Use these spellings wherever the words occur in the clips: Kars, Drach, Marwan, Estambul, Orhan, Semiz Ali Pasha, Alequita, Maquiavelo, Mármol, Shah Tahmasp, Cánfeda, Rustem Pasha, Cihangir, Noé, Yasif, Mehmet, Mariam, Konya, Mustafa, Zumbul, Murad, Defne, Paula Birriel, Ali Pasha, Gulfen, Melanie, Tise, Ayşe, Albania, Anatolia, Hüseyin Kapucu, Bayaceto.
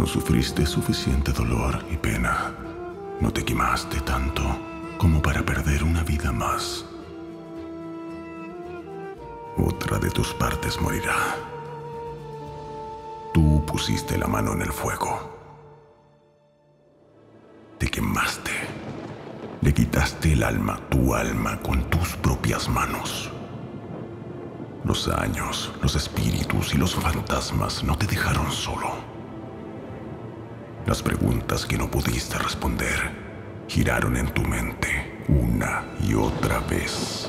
No sufriste suficiente dolor y pena. No te quemaste tanto como para perder una vida más. Otra de tus partes morirá. Tú pusiste la mano en el fuego. Te quemaste. Le quitaste el alma, tu alma, con tus propias manos. Los años, los espíritus y los fantasmas no te dejaron solo. Las preguntas que no pudiste responder giraron en tu mente una y otra vez.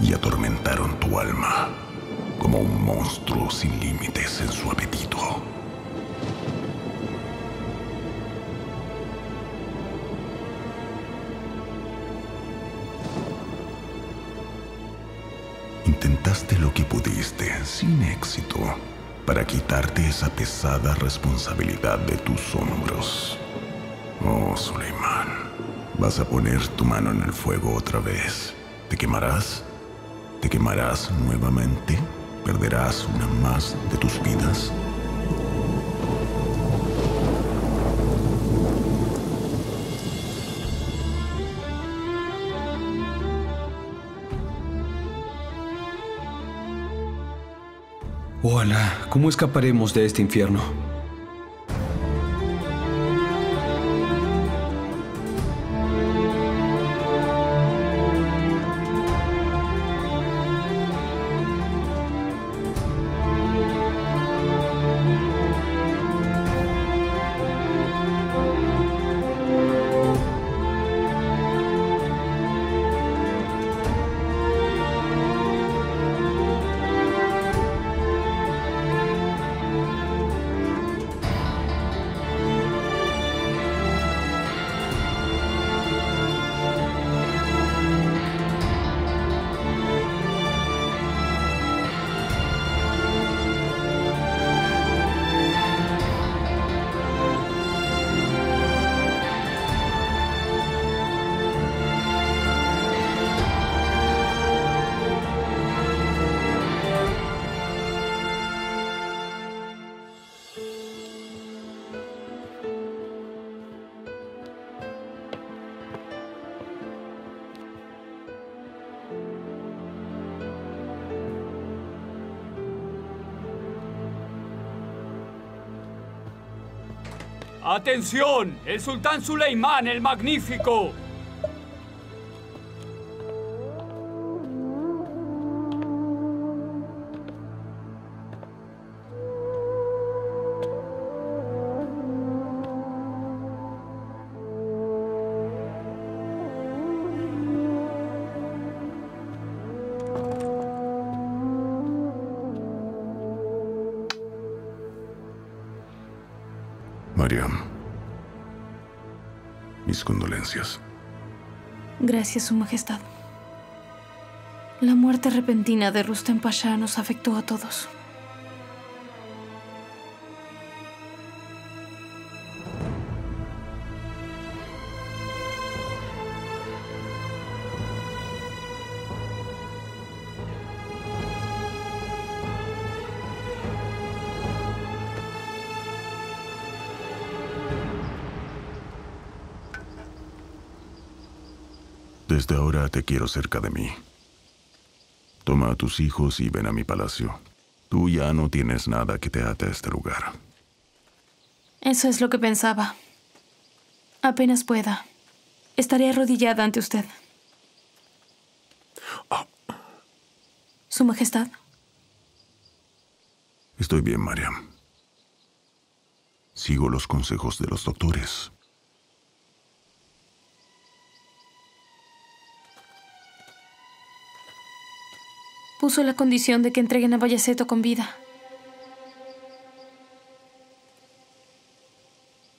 Y atormentaron tu alma como un monstruo sin límites en su apetito. Intentaste lo que pudiste, sin éxito, para quitarte esa pesada responsabilidad de tus hombros. Oh, Suleimán, vas a poner tu mano en el fuego otra vez. ¿Te quemarás? ¿Te quemarás nuevamente? ¿Perderás una más de tus vidas? Oh, Alá, ¿cómo escaparemos de este infierno? ¡Atención! ¡El sultán Suleimán el Magnífico! Mariam, mis condolencias. Gracias, Su Majestad. La muerte repentina de Rustem Pasha nos afectó a todos. Desde ahora te quiero cerca de mí. Toma a tus hijos y ven a mi palacio. Tú ya no tienes nada que te ate a este lugar. Eso es lo que pensaba. Apenas pueda, estaré arrodillada ante usted. Oh. Su Majestad. Estoy bien, Mariam. Sigo los consejos de los doctores. Puso la condición de que entreguen a Bayaceto con vida.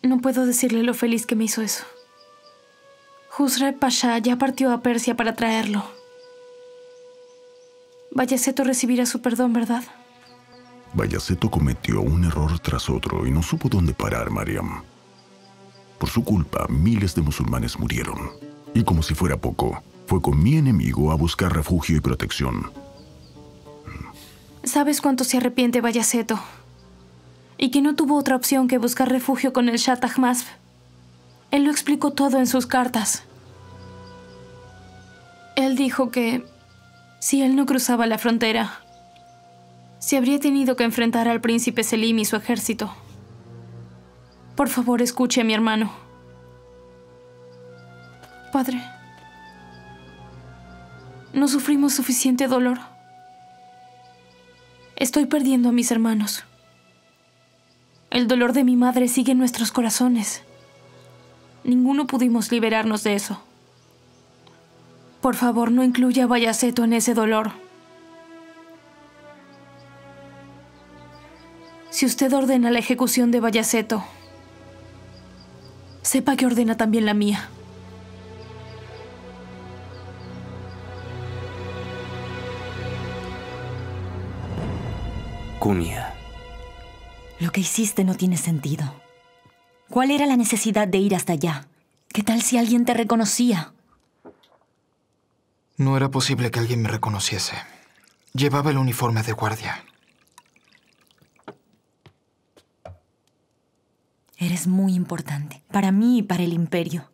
No puedo decirle lo feliz que me hizo eso. Hüsrev Pasha ya partió a Persia para traerlo. Bayaceto recibirá su perdón, ¿verdad? Bayaceto cometió un error tras otro y no supo dónde parar, Mariam. Por su culpa, miles de musulmanes murieron. Y como si fuera poco, fue con mi enemigo a buscar refugio y protección. ¿Sabes cuánto se arrepiente Bayaceto? y que no tuvo otra opción que buscar refugio con el Shah Tahmasp. Él lo explicó todo en sus cartas. Él dijo que si él no cruzaba la frontera, se habría tenido que enfrentar al príncipe Selim y su ejército. Por favor, escuche a mi hermano. Padre, no sufrimos suficiente dolor. Estoy perdiendo a mis hermanos. El dolor de mi madre sigue en nuestros corazones. Ninguno pudimos liberarnos de eso. Por favor, no incluya a Bayaceto en ese dolor. Si usted ordena la ejecución de Bayaceto, sepa que ordena también la mía. Cunia. Lo que hiciste no tiene sentido. ¿Cuál era la necesidad de ir hasta allá? ¿Qué tal si alguien te reconocía? No era posible que alguien me reconociese. Llevaba el uniforme de guardia. Eres muy importante, para mí y para el imperio.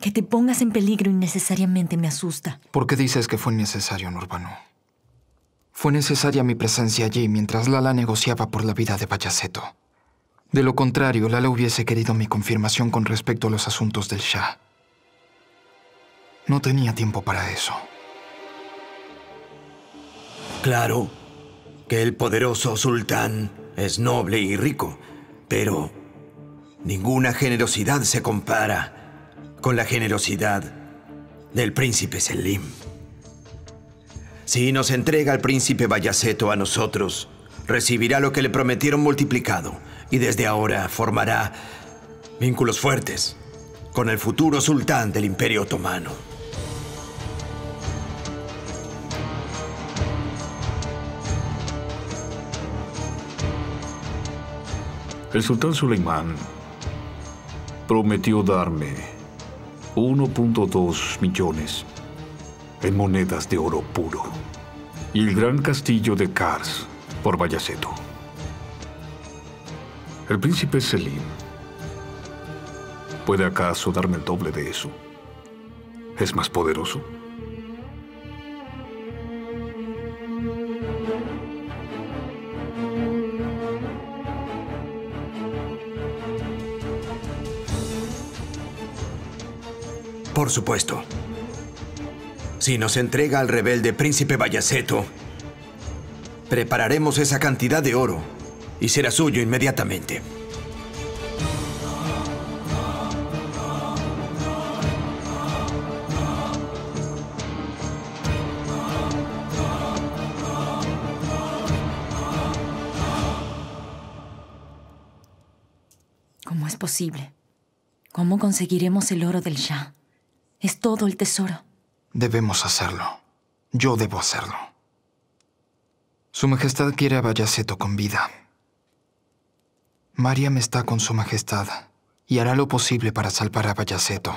Que te pongas en peligro innecesariamente me asusta. ¿Por qué dices que fue innecesario, Nurbanu? Fue necesaria mi presencia allí mientras Lala negociaba por la vida de Bayaceto. De lo contrario, Lala hubiese querido mi confirmación con respecto a los asuntos del Shah. No tenía tiempo para eso. Claro que el poderoso sultán es noble y rico, pero ninguna generosidad se compara con la generosidad del príncipe Selim. Si nos entrega el príncipe Bayaceto a nosotros, recibirá lo que le prometieron multiplicado y desde ahora formará vínculos fuertes con el futuro sultán del Imperio Otomano. El sultán Suleimán prometió darme 1.2 millones en monedas de oro puro y el gran castillo de Kars por Bayaceto. El príncipe Selim ¿puede acaso darme el doble de eso? ¿Es más poderoso? Por supuesto. Si nos entrega al rebelde príncipe Bayaceto, prepararemos esa cantidad de oro y será suyo inmediatamente. ¿Cómo es posible? ¿Cómo conseguiremos el oro del Shah? Es todo el tesoro. Debemos hacerlo. Yo debo hacerlo. Su Majestad quiere a Bayaceto con vida. Mariam está con Su Majestad y hará lo posible para salvar a Bayaceto.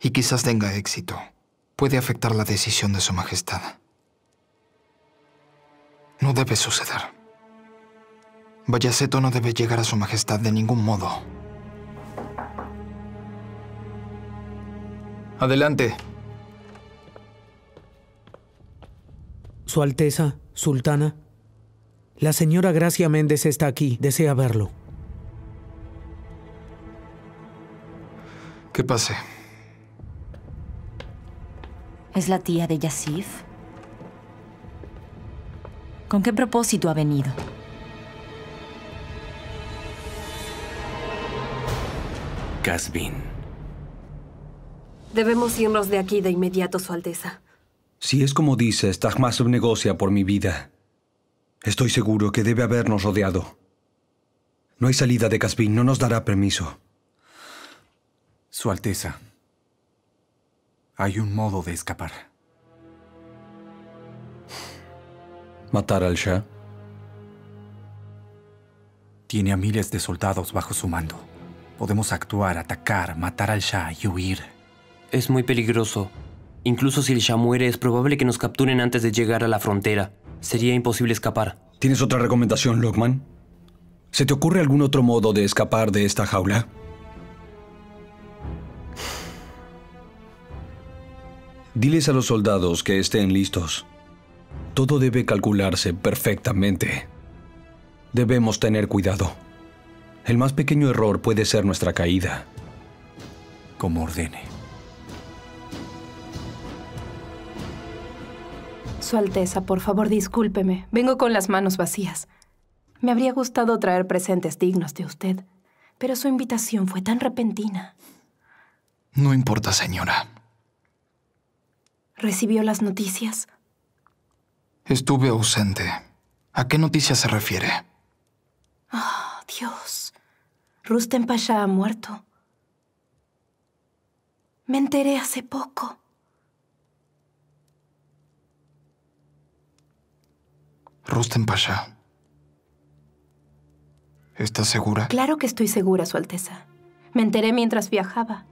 Y quizás tenga éxito. Puede afectar la decisión de Su Majestad. No debe suceder. Bayaceto no debe llegar a Su Majestad de ningún modo. Adelante. Su Alteza, Sultana, la señora Gracia Méndez está aquí. Desea verlo. Que pase. ¿Es la tía de Yasif? ¿Con qué propósito ha venido? Qazvin. Debemos irnos de aquí de inmediato, Su Alteza. Si es como dices, Tahmasp negocia por mi vida. Estoy seguro que debe habernos rodeado. No hay salida de Qazvin, no nos dará permiso. Su Alteza, hay un modo de escapar. ¿Matar al Shah? Tiene a miles de soldados bajo su mando. Podemos actuar, atacar, matar al Shah y huir. Es muy peligroso. Incluso si el Shah muere, es probable que nos capturen antes de llegar a la frontera. Sería imposible escapar. ¿Tienes otra recomendación, Lokman? ¿Se te ocurre algún otro modo de escapar de esta jaula? Diles a los soldados que estén listos. Todo debe calcularse perfectamente. Debemos tener cuidado. El más pequeño error puede ser nuestra caída. Como ordene. Su Alteza, por favor, discúlpeme. Vengo con las manos vacías. Me habría gustado traer presentes dignos de usted, pero su invitación fue tan repentina. No importa, señora. ¿Recibió las noticias? Estuve ausente. ¿A qué noticias se refiere? ¡Oh, Dios! Rustem Pasha ha muerto. Me enteré hace poco. Rustem Pasha. ¿Estás segura? Claro que estoy segura, Su Alteza. Me enteré mientras viajaba.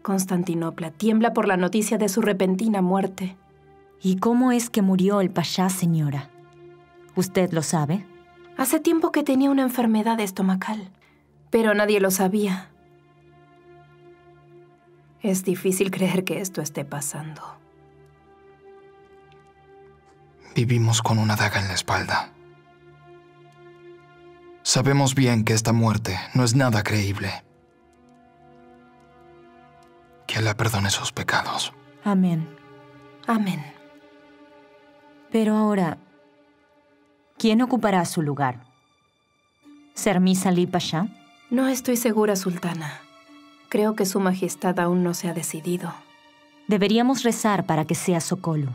Constantinopla tiembla por la noticia de su repentina muerte. ¿Y cómo es que murió el Pasha, señora? ¿Usted lo sabe? Hace tiempo que tenía una enfermedad estomacal, pero nadie lo sabía. Es difícil creer que esto esté pasando. Vivimos con una daga en la espalda. Sabemos bien que esta muerte no es nada creíble. Que Alá perdone sus pecados. Amén. Amén. Pero ahora, ¿quién ocupará su lugar? ¿Semiz Ali Pasha? No estoy segura, Sultana. Creo que Su Majestad aún no se ha decidido. Deberíamos rezar para que sea Sokollu,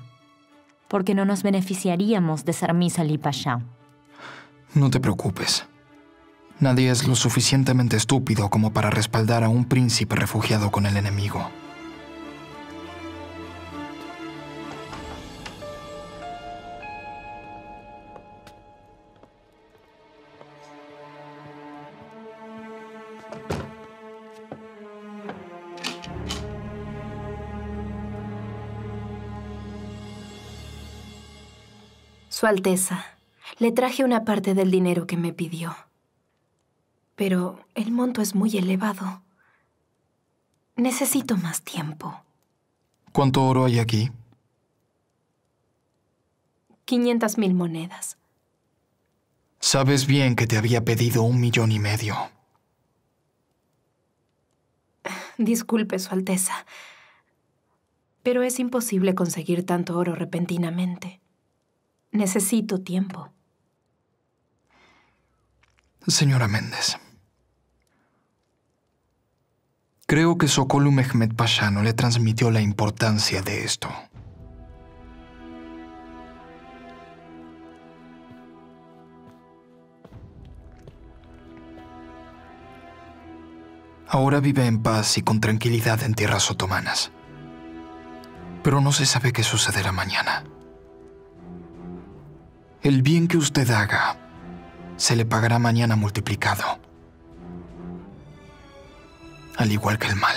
porque no nos beneficiaríamos de Semiz Ali Pasha. No te preocupes. Nadie es lo suficientemente estúpido como para respaldar a un príncipe refugiado con el enemigo. Su Alteza, le traje una parte del dinero que me pidió. Pero el monto es muy elevado. Necesito más tiempo. ¿Cuánto oro hay aquí? 500.000 monedas. Sabes bien que te había pedido 1,5 millones. Disculpe, Su Alteza, pero es imposible conseguir tanto oro repentinamente. Necesito tiempo. Señora Méndez. Creo que Sokollu Mehmed Pasha no le transmitió la importancia de esto. Ahora vive en paz y con tranquilidad en tierras otomanas. Pero no se sabe qué sucederá mañana. El bien que usted haga se le pagará mañana multiplicado, al igual que el mal.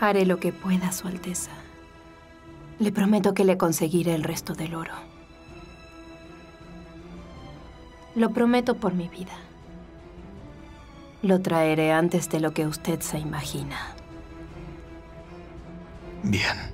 Haré lo que pueda, Su Alteza. Le prometo que le conseguiré el resto del oro. Lo prometo por mi vida. Lo traeré antes de lo que usted se imagina. Bien.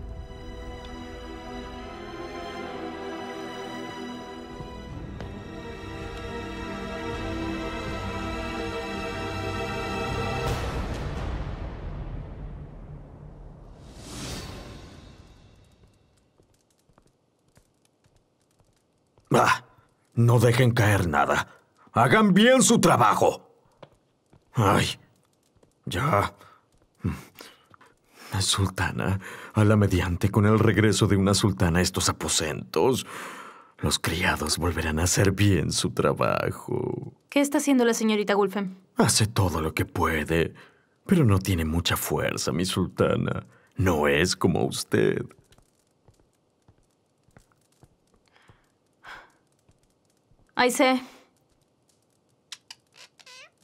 No dejen caer nada. ¡Hagan bien su trabajo! ¡Ay! Ya. Sultana, a la mediante, con el regreso de una sultana a estos aposentos, los criados volverán a hacer bien su trabajo. ¿Qué está haciendo la señorita Gulfen? Hace todo lo que puede, pero no tiene mucha fuerza, mi sultana. No es como usted. Ayşe,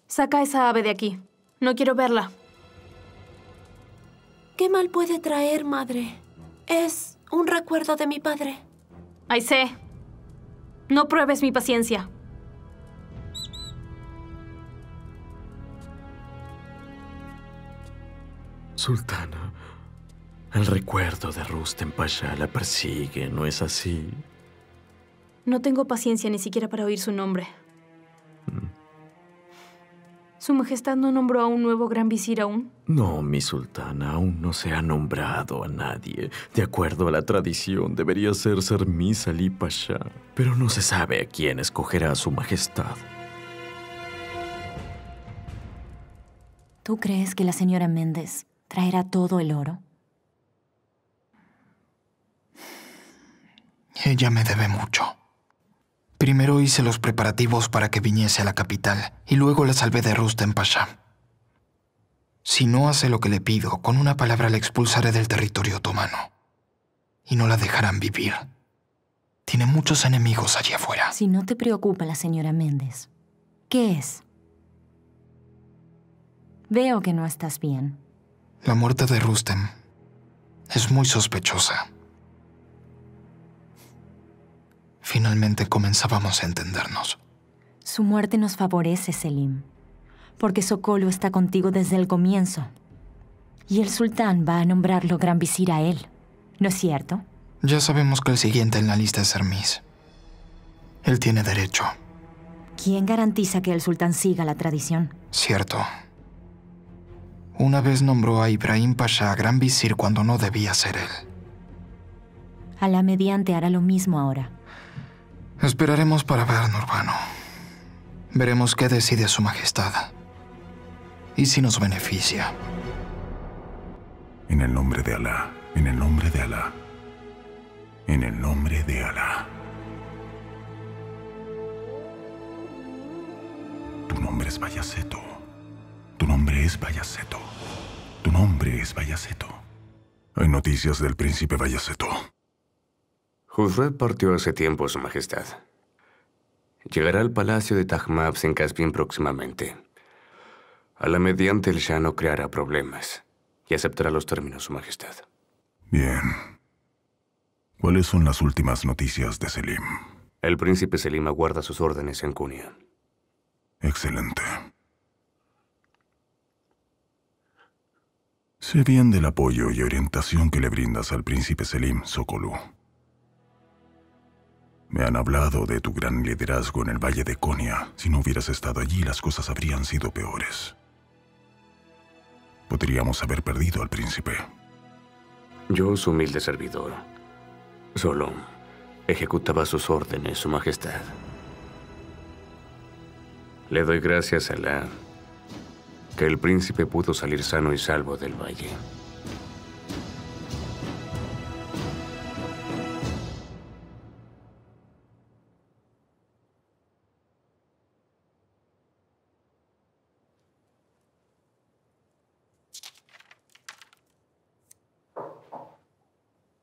saca esa ave de aquí. No quiero verla. ¿Qué mal puede traer, madre? Es un recuerdo de mi padre. Ayşe, No pruebes mi paciencia. Sultana, el recuerdo de Rustem Pasha la persigue, ¿no es así? No tengo paciencia ni siquiera para oír su nombre. ¿Su Majestad no nombró a un nuevo gran visir aún? No, mi sultana, aún no se ha nombrado a nadie. De acuerdo a la tradición, debería ser Semiz Ali Pasha, pero no se sabe a quién escogerá a su Majestad. ¿Tú crees que la señora Méndez traerá todo el oro? Ella me debe mucho. Primero hice los preparativos para que viniese a la capital y luego la salvé de Rustem Pasha. Si no hace lo que le pido, con una palabra la expulsaré del territorio otomano y no la dejarán vivir. Tiene muchos enemigos allí afuera. Si no te preocupa la señora Méndez, ¿qué es? Veo que no estás bien. La muerte de Rustem es muy sospechosa. Finalmente comenzábamos a entendernos. Su muerte nos favorece, Selim, porque Sokollu está contigo desde el comienzo. Y el sultán va a nombrarlo gran visir a él, ¿no es cierto? Ya sabemos que el siguiente en la lista es Semiz. Él tiene derecho. ¿Quién garantiza que el sultán siga la tradición? Cierto. Una vez nombró a Ibrahim Pasha gran visir cuando no debía ser él. Alá mediante hará lo mismo ahora. Esperaremos para ver, Nurbanu. Veremos qué decide su Majestad y si nos beneficia. En el nombre de Alá, en el nombre de Alá, en el nombre de Alá. Tu nombre es Bayaceto. Tu nombre es Bayaceto. Tu nombre es Bayaceto. Hay noticias del príncipe Bayaceto. Hüsrev partió hace tiempo, Su Majestad. Llegará al palacio de Tahmasp en Qazvin próximamente. A la mediante el Shah no creará problemas y aceptará los términos, Su Majestad. Bien. ¿Cuáles son las últimas noticias de Selim? El príncipe Selim aguarda sus órdenes en Konya. Excelente. Sé bien del apoyo y orientación que le brindas al príncipe Selim, Sokollu. Me han hablado de tu gran liderazgo en el Valle de Konya. Si no hubieras estado allí, las cosas habrían sido peores. Podríamos haber perdido al príncipe. Yo, su humilde servidor, solo ejecutaba sus órdenes, Su Majestad. Le doy gracias a Alá que el príncipe pudo salir sano y salvo del valle.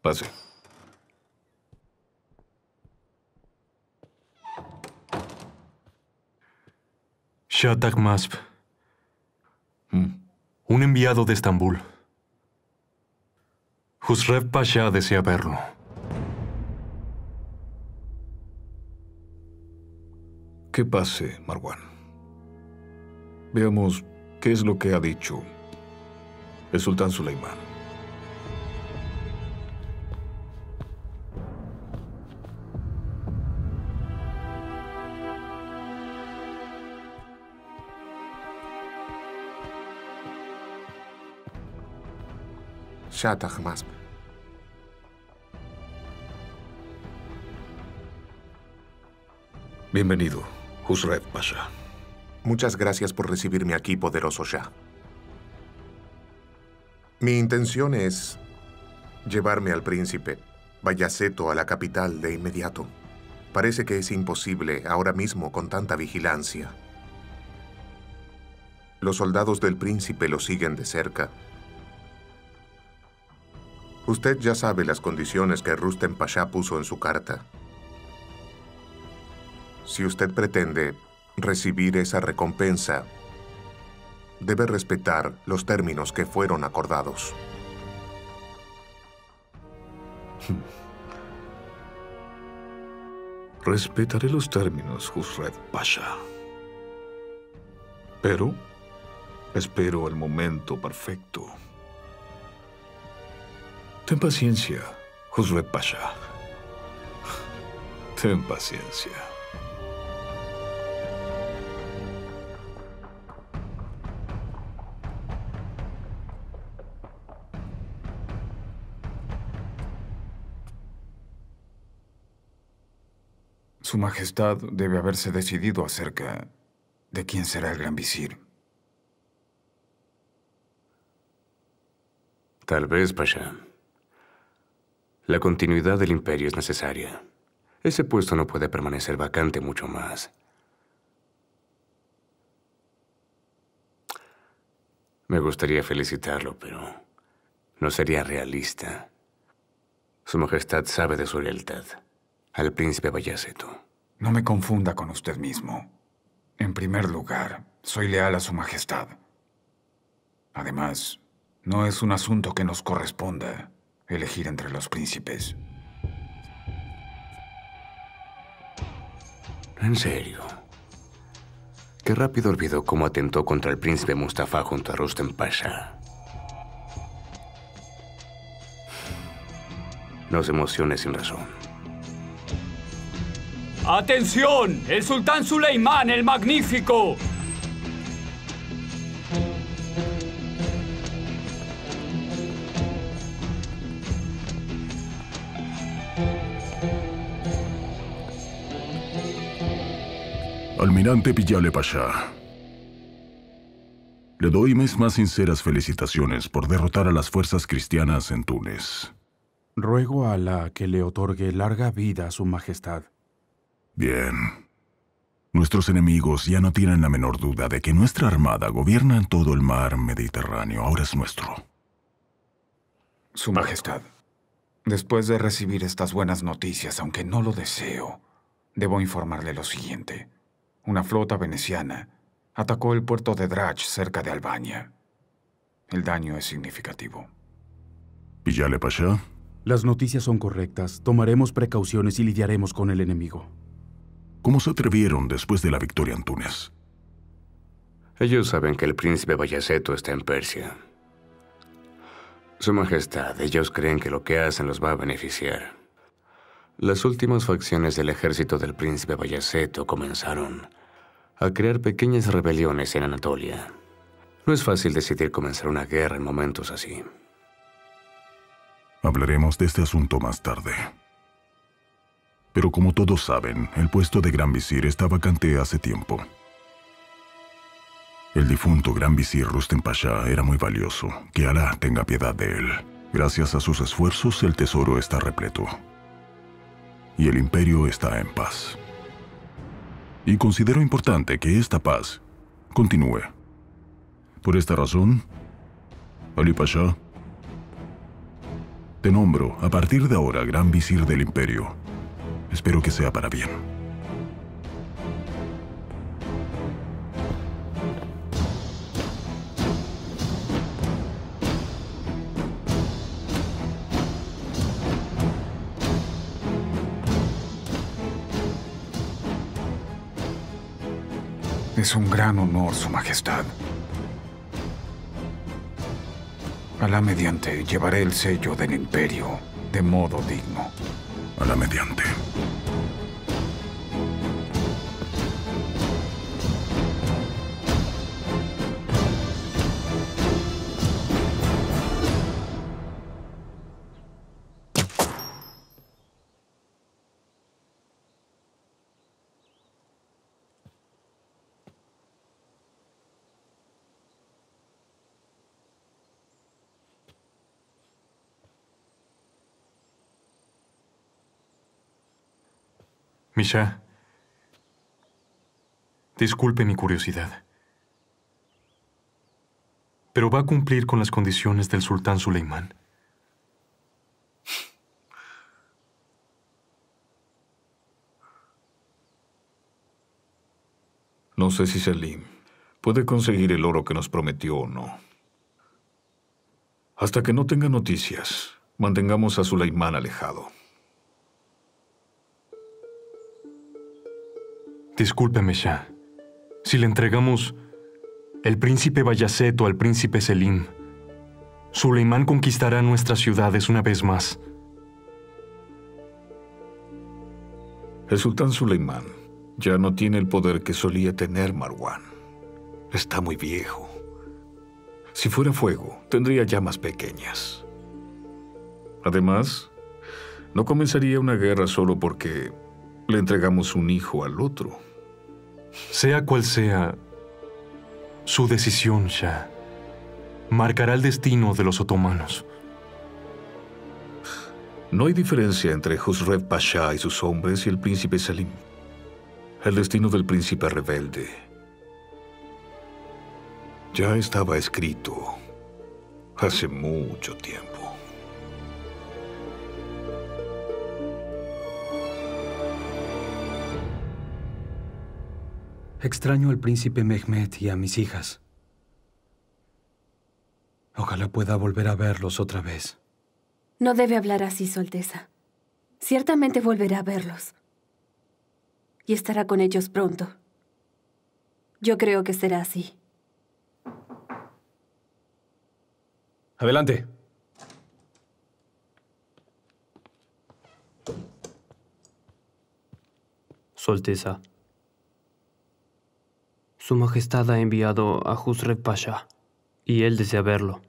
Pase. Shah Tahmasp. Un enviado de Estambul. Hüsrev Pasha desea verlo. Que pase, Marwan. Veamos qué es lo que ha dicho el sultán Suleimán. Shah Tahmasp. Bienvenido, Hüsrev Pasha. Muchas gracias por recibirme aquí, poderoso Shah. Mi intención es llevarme al príncipe Bayaceto a la capital de inmediato. Parece que es imposible ahora mismo con tanta vigilancia. Los soldados del príncipe lo siguen de cerca. Usted ya sabe las condiciones que Rustem Pasha puso en su carta. Si usted pretende recibir esa recompensa, debe respetar los términos que fueron acordados. Respetaré los términos, Hüsrev Pasha. Pero espero el momento perfecto. Ten paciencia, Hüsrev Pasha. Ten paciencia. Su Majestad debe haberse decidido acerca de quién será el Gran Visir. Tal vez, Pasha. La continuidad del imperio es necesaria. Ese puesto no puede permanecer vacante mucho más. Me gustaría felicitarlo, pero no sería realista. Su Majestad sabe de su lealtad al príncipe Bayaceto. No me confunda con usted mismo. En primer lugar, soy leal a su Majestad. Además, no es un asunto que nos corresponda elegir entre los príncipes. ¿En serio? Qué rápido olvidó cómo atentó contra el príncipe Mustafa junto a Rustem Pasha. No se emocione sin razón. ¡Atención! ¡El sultán Suleimán el Magnífico! Almirante Piyale Pasha, le doy mis más sinceras felicitaciones por derrotar a las fuerzas cristianas en Túnez. Ruego a Alá que le otorgue larga vida a su Majestad. Bien. Nuestros enemigos ya no tienen la menor duda de que nuestra armada gobierna todo el mar Mediterráneo. Ahora es nuestro. Su Majestad, después de recibir estas buenas noticias, aunque no lo deseo, debo informarle lo siguiente. Una flota veneciana atacó el puerto de Drach cerca de Albania. El daño es significativo. Piyale Pasha. Las noticias son correctas. Tomaremos precauciones y lidiaremos con el enemigo. ¿Cómo se atrevieron después de la victoria en Túnez? Ellos saben que el príncipe Bayaceto está en Persia. Su Majestad, ellos creen que lo que hacen los va a beneficiar. Las últimas facciones del ejército del príncipe Bayaceto comenzaron a crear pequeñas rebeliones en Anatolia. No es fácil decidir comenzar una guerra en momentos así. Hablaremos de este asunto más tarde. Pero como todos saben, el puesto de Gran Visir está vacante hace tiempo. El difunto Gran Visir Rustem Pasha era muy valioso. Que Alá tenga piedad de él. Gracias a sus esfuerzos, el tesoro está repleto. Y el imperio está en paz. Y considero importante que esta paz continúe. Por esta razón, Ali Pasha, te nombro a partir de ahora Gran Visir del imperio. Espero que sea para bien. Es un gran honor, Su Majestad. Alá mediante, llevaré el sello del imperio de modo digno. Alá mediante. Misha, disculpe mi curiosidad, pero ¿va a cumplir con las condiciones del sultán Suleimán? No sé si Selim puede conseguir el oro que nos prometió o no. Hasta que no tenga noticias, mantengamos a Suleimán alejado. Discúlpeme, Shah. Si le entregamos el príncipe Bayaceto al príncipe Selim, Suleimán conquistará nuestras ciudades una vez más. El sultán Suleimán ya no tiene el poder que solía tener, Marwan. Está muy viejo. Si fuera fuego, tendría llamas pequeñas. Además, no comenzaría una guerra solo porque le entregamos un hijo al otro. Sea cual sea su decisión, Shah, marcará el destino de los otomanos. No hay diferencia entre Hüsrev Pasha y sus hombres y el príncipe Selim. El destino del príncipe rebelde ya estaba escrito hace mucho tiempo. Extraño al príncipe Mehmet y a mis hijas. Ojalá pueda volver a verlos otra vez. No debe hablar así, Su Alteza. Ciertamente volverá a verlos. Y estará con ellos pronto. Yo creo que será así. Adelante. Su Alteza. Su Majestad ha enviado a Hüsrev Pasha, y él desea verlo.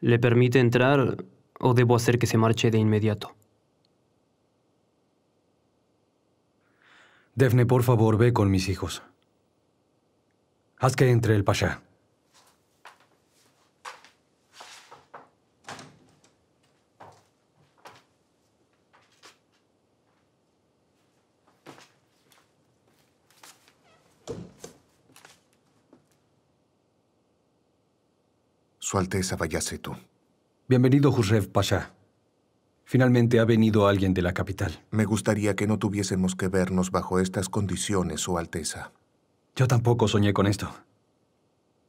¿Le permite entrar o debo hacer que se marche de inmediato? Defne, por favor, ve con mis hijos. Haz que entre el Pasha. Su Alteza Bayaceto. Bienvenido, Hüsrev Pasha. Finalmente ha venido alguien de la capital. Me gustaría que no tuviésemos que vernos bajo estas condiciones, Su Alteza. Yo tampoco soñé con esto.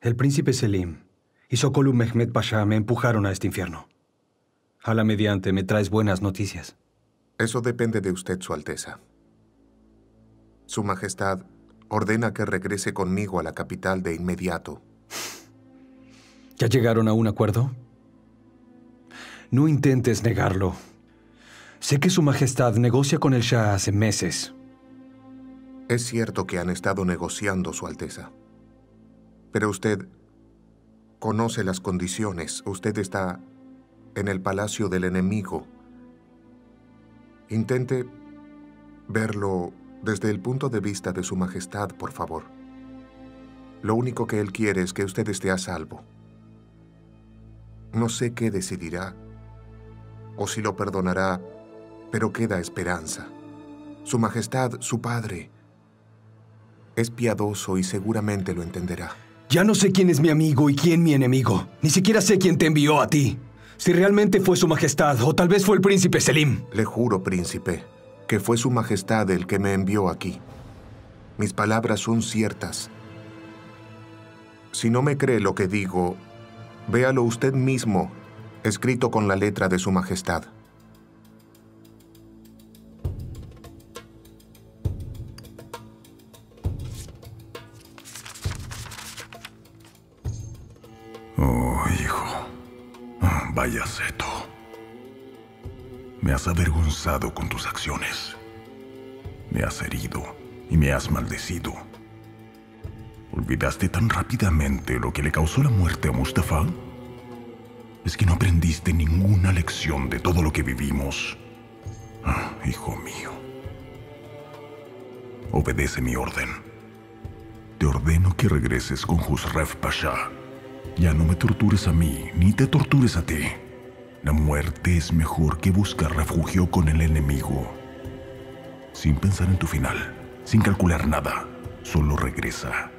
El príncipe Selim y Sokollu Mehmed Pasha me empujaron a este infierno. A la mediante me traes buenas noticias. Eso depende de usted, Su Alteza. Su Majestad ordena que regrese conmigo a la capital de inmediato. ¿Ya llegaron a un acuerdo? No intentes negarlo. Sé que Su Majestad negocia con el Shah hace meses. Es cierto que han estado negociando, Su Alteza. Pero usted conoce las condiciones. Usted está en el palacio del enemigo. Intente verlo desde el punto de vista de Su Majestad, por favor. Lo único que él quiere es que usted esté a salvo. No sé qué decidirá, o si lo perdonará, pero queda esperanza. Su Majestad, su padre, es piadoso y seguramente lo entenderá. Ya no sé quién es mi amigo y quién mi enemigo. Ni siquiera sé quién te envió a ti. Si realmente fue Su Majestad, o tal vez fue el príncipe Selim. Le juro, príncipe, que fue Su Majestad el que me envió aquí. Mis palabras son ciertas. Si no me cree lo que digo, véalo usted mismo, escrito con la letra de Su Majestad. Oh, hijo. Bayaceto. Me has avergonzado con tus acciones. Me has herido y me has maldecido. ¿Olvidaste tan rápidamente lo que le causó la muerte a Mustafa? Es que no aprendiste ninguna lección de todo lo que vivimos. Ah, hijo mío. Obedece mi orden. Te ordeno que regreses con Hüsrev Pasha. Ya no me tortures a mí, ni te tortures a ti. La muerte es mejor que buscar refugio con el enemigo. Sin pensar en tu final, sin calcular nada, solo regresa.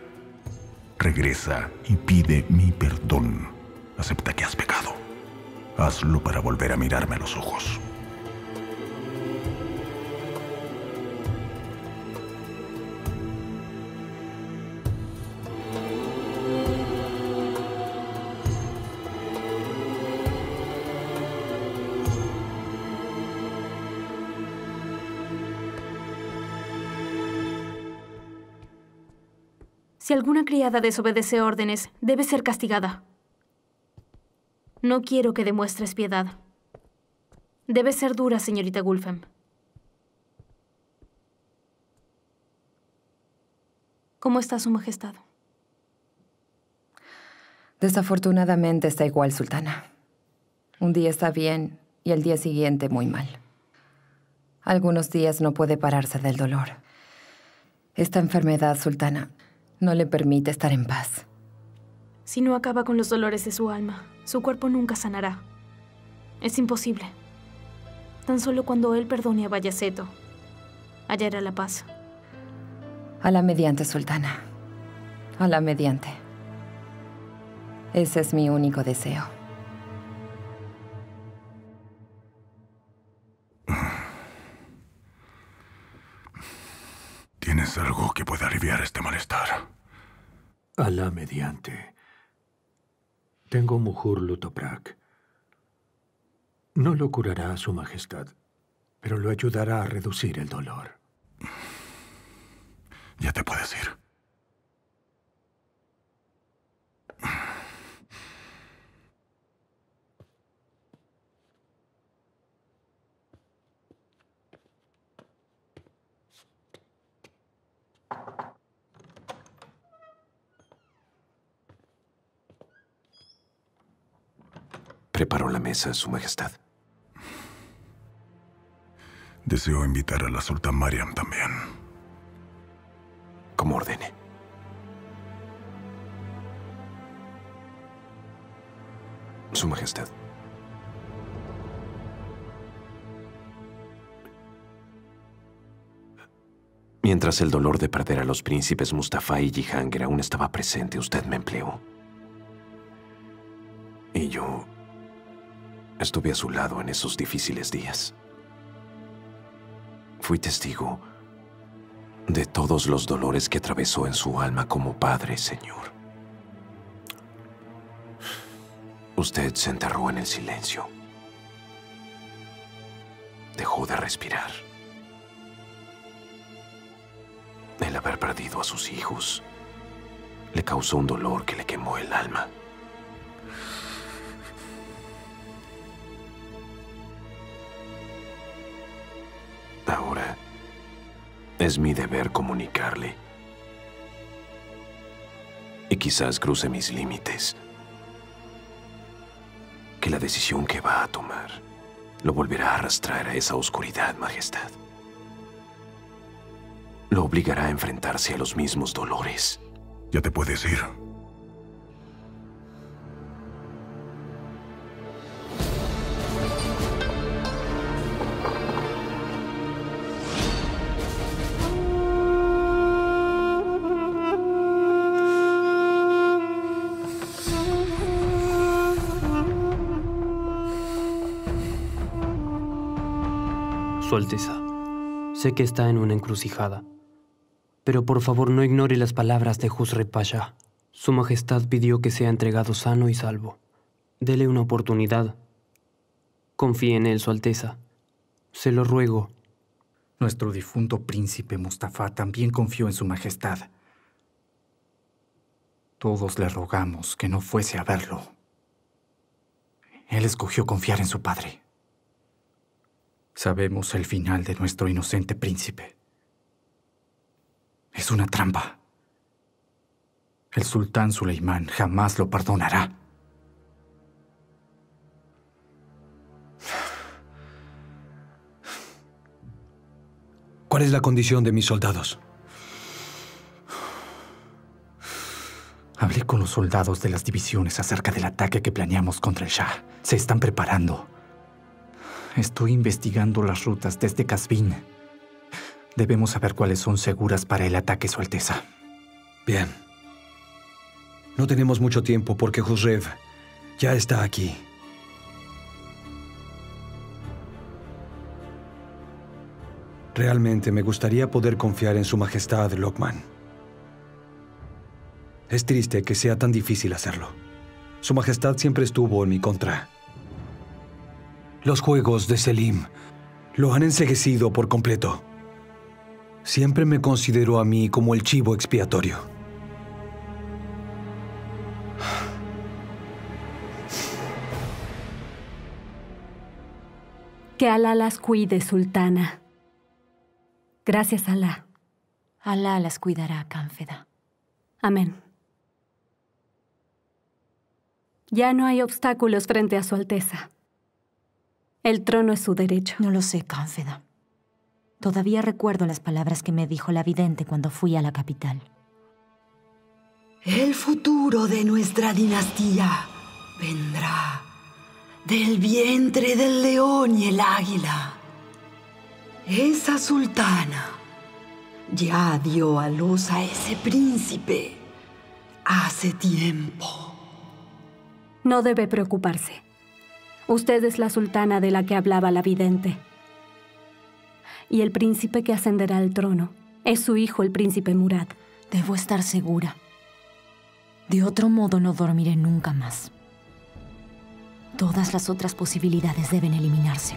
Regresa y pide mi perdón. Acepta que has pecado. Hazlo para volver a mirarme a los ojos. Si alguna criada desobedece órdenes, debe ser castigada. No quiero que demuestres piedad. Debe ser dura, señorita Gulfen. ¿Cómo está su majestad? Desafortunadamente está igual, sultana. Un día está bien y el día siguiente muy mal. Algunos días no puede pararse del dolor. Esta enfermedad, sultana, no le permite estar en paz. Si no acaba con los dolores de su alma, su cuerpo nunca sanará. Es imposible. Tan solo cuando él perdone a Bayaceto, hallará la paz. Alá mediante, sultana. Alá mediante. Ese es mi único deseo. ¿Tienes algo que pueda aliviar este malestar? Alá mediante. Tengo mujur lutoprak. No lo curará a su majestad, pero lo ayudará a reducir el dolor. Ya te puedes ir. Preparó la mesa, su majestad. Deseo invitar a la sultana Mariam también. Como ordene. Su majestad. Mientras el dolor de perder a los príncipes Mustafa y Cihangir aún estaba presente, usted me empleó. Y yo estuve a su lado en esos difíciles días. Fui testigo de todos los dolores que atravesó en su alma como padre, señor. Usted se enterró en el silencio. Dejó de respirar. El haber perdido a sus hijos le causó un dolor que le quemó el alma. Ahora es mi deber comunicarle. Y quizás cruce mis límites. Que la decisión que va a tomar lo volverá a arrastrar a esa oscuridad, majestad. Lo obligará a enfrentarse a los mismos dolores. Ya te puedes ir. Su Alteza, sé que está en una encrucijada, pero por favor no ignore las palabras de Hüsrev Pasha. Su Majestad pidió que sea entregado sano y salvo. Dele una oportunidad. Confíe en él, Su Alteza. Se lo ruego. Nuestro difunto príncipe Mustafa también confió en Su Majestad. Todos le rogamos que no fuese a verlo. Él escogió confiar en su padre. Sabemos el final de nuestro inocente príncipe. Es una trampa. El sultán Suleimán jamás lo perdonará. ¿Cuál es la condición de mis soldados? Hablé con los soldados de las divisiones acerca del ataque que planeamos contra el Shah. Se están preparando. Estoy investigando las rutas desde Qazvin. Debemos saber cuáles son seguras para el ataque, Su Alteza. Bien. No tenemos mucho tiempo porque Hüsrev ya está aquí. Realmente me gustaría poder confiar en Su Majestad, Lokman. Es triste que sea tan difícil hacerlo. Su Majestad siempre estuvo en mi contra. Los juegos de Selim lo han enceguecido por completo. Siempre me consideró a mí como el chivo expiatorio. Que Alá las cuide, sultana. Gracias, Alá. Alá las cuidará, Cánfeda. Amén. Ya no hay obstáculos frente a su alteza. El trono es su derecho. No lo sé, Cánfeda. Todavía recuerdo las palabras que me dijo la vidente cuando fui a la capital. El futuro de nuestra dinastía vendrá del vientre del león y el águila. Esa sultana ya dio a luz a ese príncipe hace tiempo. No debe preocuparse. Usted es la sultana de la que hablaba la vidente. Y el príncipe que ascenderá al trono es su hijo, el príncipe Murad. Debo estar segura. De otro modo no dormiré nunca más. Todas las otras posibilidades deben eliminarse.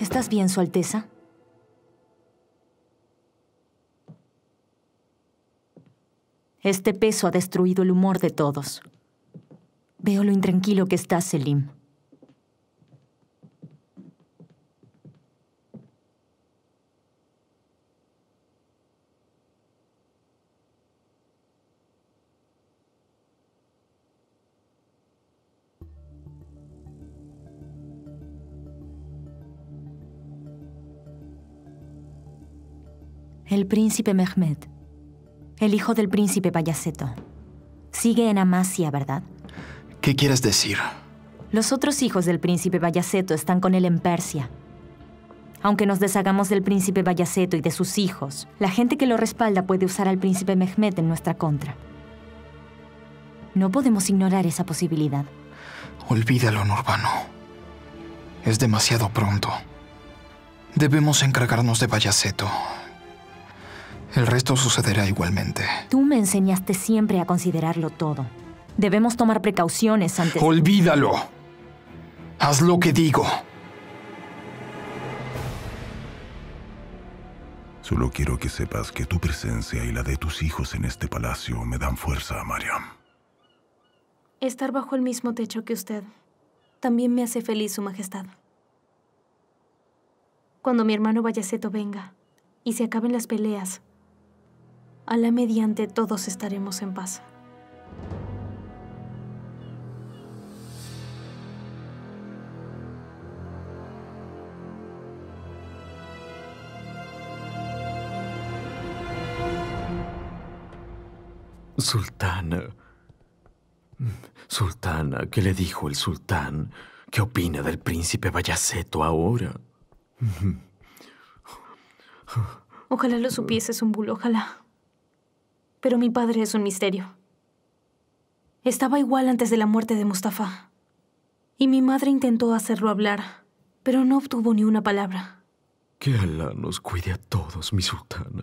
¿Estás bien, Su Alteza? Este peso ha destruido el humor de todos. Veo lo intranquilo que está, Selim. El príncipe Mehmet, el hijo del príncipe Bayaceto, sigue en Amasia, ¿verdad? ¿Qué quieres decir? Los otros hijos del príncipe Bayaceto están con él en Persia. Aunque nos deshagamos del príncipe Bayaceto y de sus hijos, la gente que lo respalda puede usar al príncipe Mehmet en nuestra contra. No podemos ignorar esa posibilidad. Olvídalo, Nurbanu. Es demasiado pronto. Debemos encargarnos de Bayaceto. El resto sucederá igualmente. Tú me enseñaste siempre a considerarlo todo. Debemos tomar precauciones antes... ¡Olvídalo! ¡Haz lo que digo! Solo quiero que sepas que tu presencia y la de tus hijos en este palacio me dan fuerza, Mariam. Estar bajo el mismo techo que usted también me hace feliz, Su Majestad. Cuando mi hermano Bayaceto venga y se acaben las peleas, Alá mediante todos estaremos en paz. Sultana. Sultana, ¿qué le dijo el sultán? ¿Qué opina del príncipe Bayaceto ahora? Ojalá lo supiese, Zumbul, ojalá. Pero mi padre es un misterio. Estaba igual antes de la muerte de Mustafa. Y mi madre intentó hacerlo hablar, pero no obtuvo ni una palabra. Que Alá nos cuide a todos, mi sultana.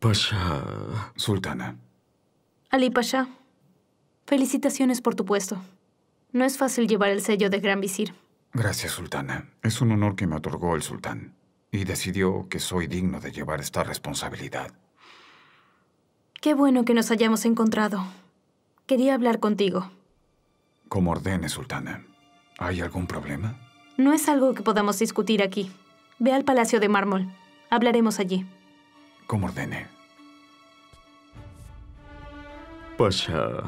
Pasha. Sultana. Ali Pasha, felicitaciones por tu puesto. No es fácil llevar el sello de Gran Visir. Gracias, sultana. Es un honor que me otorgó el sultán. Y decidió que soy digno de llevar esta responsabilidad. Qué bueno que nos hayamos encontrado. Quería hablar contigo. Como ordene, sultana. ¿Hay algún problema? No es algo que podamos discutir aquí. Ve al Palacio de Mármol. Hablaremos allí. Como ordene. Pasha.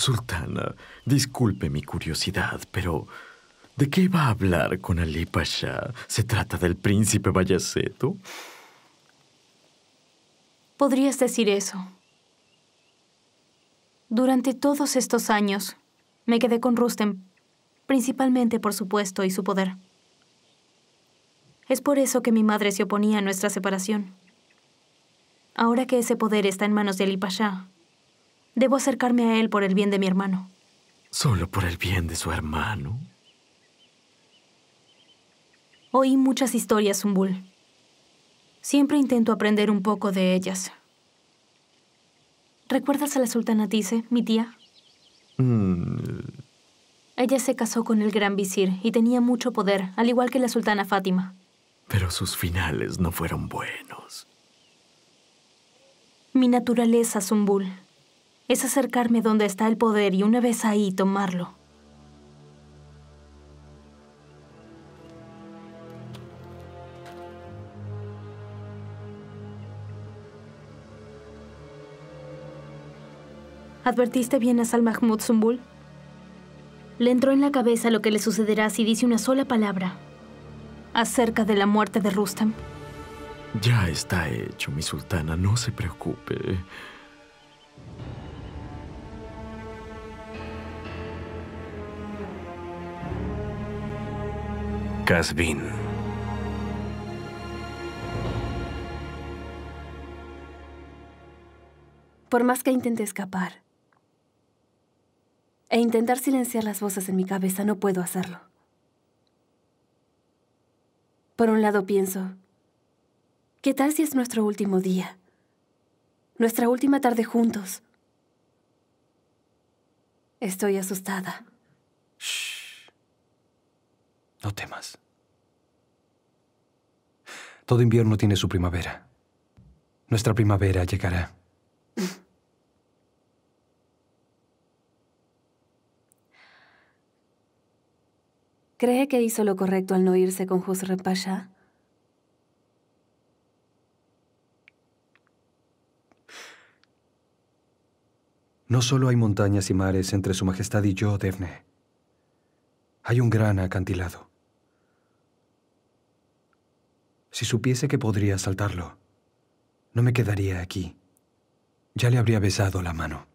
Sultana, disculpe mi curiosidad, pero ¿de qué va a hablar con Ali Pasha? ¿Se trata del príncipe Bayaceto? Podrías decir eso. Durante todos estos años, me quedé con Rustem, principalmente, por supuesto, y su poder. Es por eso que mi madre se oponía a nuestra separación. Ahora que ese poder está en manos de Ali Pasha, debo acercarme a él por el bien de mi hermano. ¿Solo por el bien de su hermano? Oí muchas historias, Zumbul. Siempre intento aprender un poco de ellas. ¿Recuerdas a la sultana Tise, mi tía? Ella se casó con el gran visir y tenía mucho poder, al igual que la sultana Fátima. Pero sus finales no fueron buenos. Mi naturaleza, Zumbul, es acercarme donde está el poder y una vez ahí tomarlo. ¿Advertiste bien a Salmahmud, Zumbul? Le entró en la cabeza lo que le sucederá si dice una sola palabra acerca de la muerte de Rustem. Ya está hecho, mi sultana, no se preocupe. Qazvin. Por más que intente escapar e intentar silenciar las voces en mi cabeza, no puedo hacerlo. Por un lado pienso, ¿qué tal si es nuestro último día? Nuestra última tarde juntos. Estoy asustada. Shh. No temas. Todo invierno tiene su primavera. Nuestra primavera llegará. ¿Cree que hizo lo correcto al no irse con Hüsrev Pasha? No solo hay montañas y mares entre su majestad y yo, Defne. Hay un gran acantilado. Si supiese que podría saltarlo, no me quedaría aquí. Ya le habría besado la mano.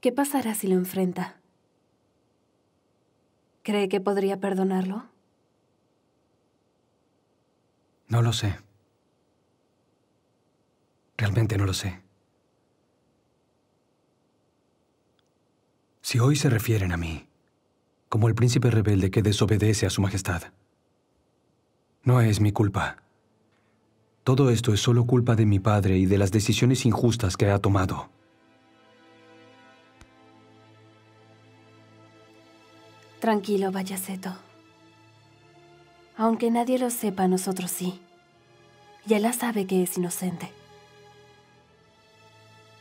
¿Qué pasará si lo enfrenta? ¿Cree que podría perdonarlo? No lo sé. Realmente no lo sé. Si hoy se refieren a mí como el príncipe rebelde que desobedece a su majestad. No es mi culpa. Todo esto es solo culpa de mi padre y de las decisiones injustas que ha tomado. Tranquilo, Bayaceto. Aunque nadie lo sepa, nosotros sí. Y Alá sabe que es inocente.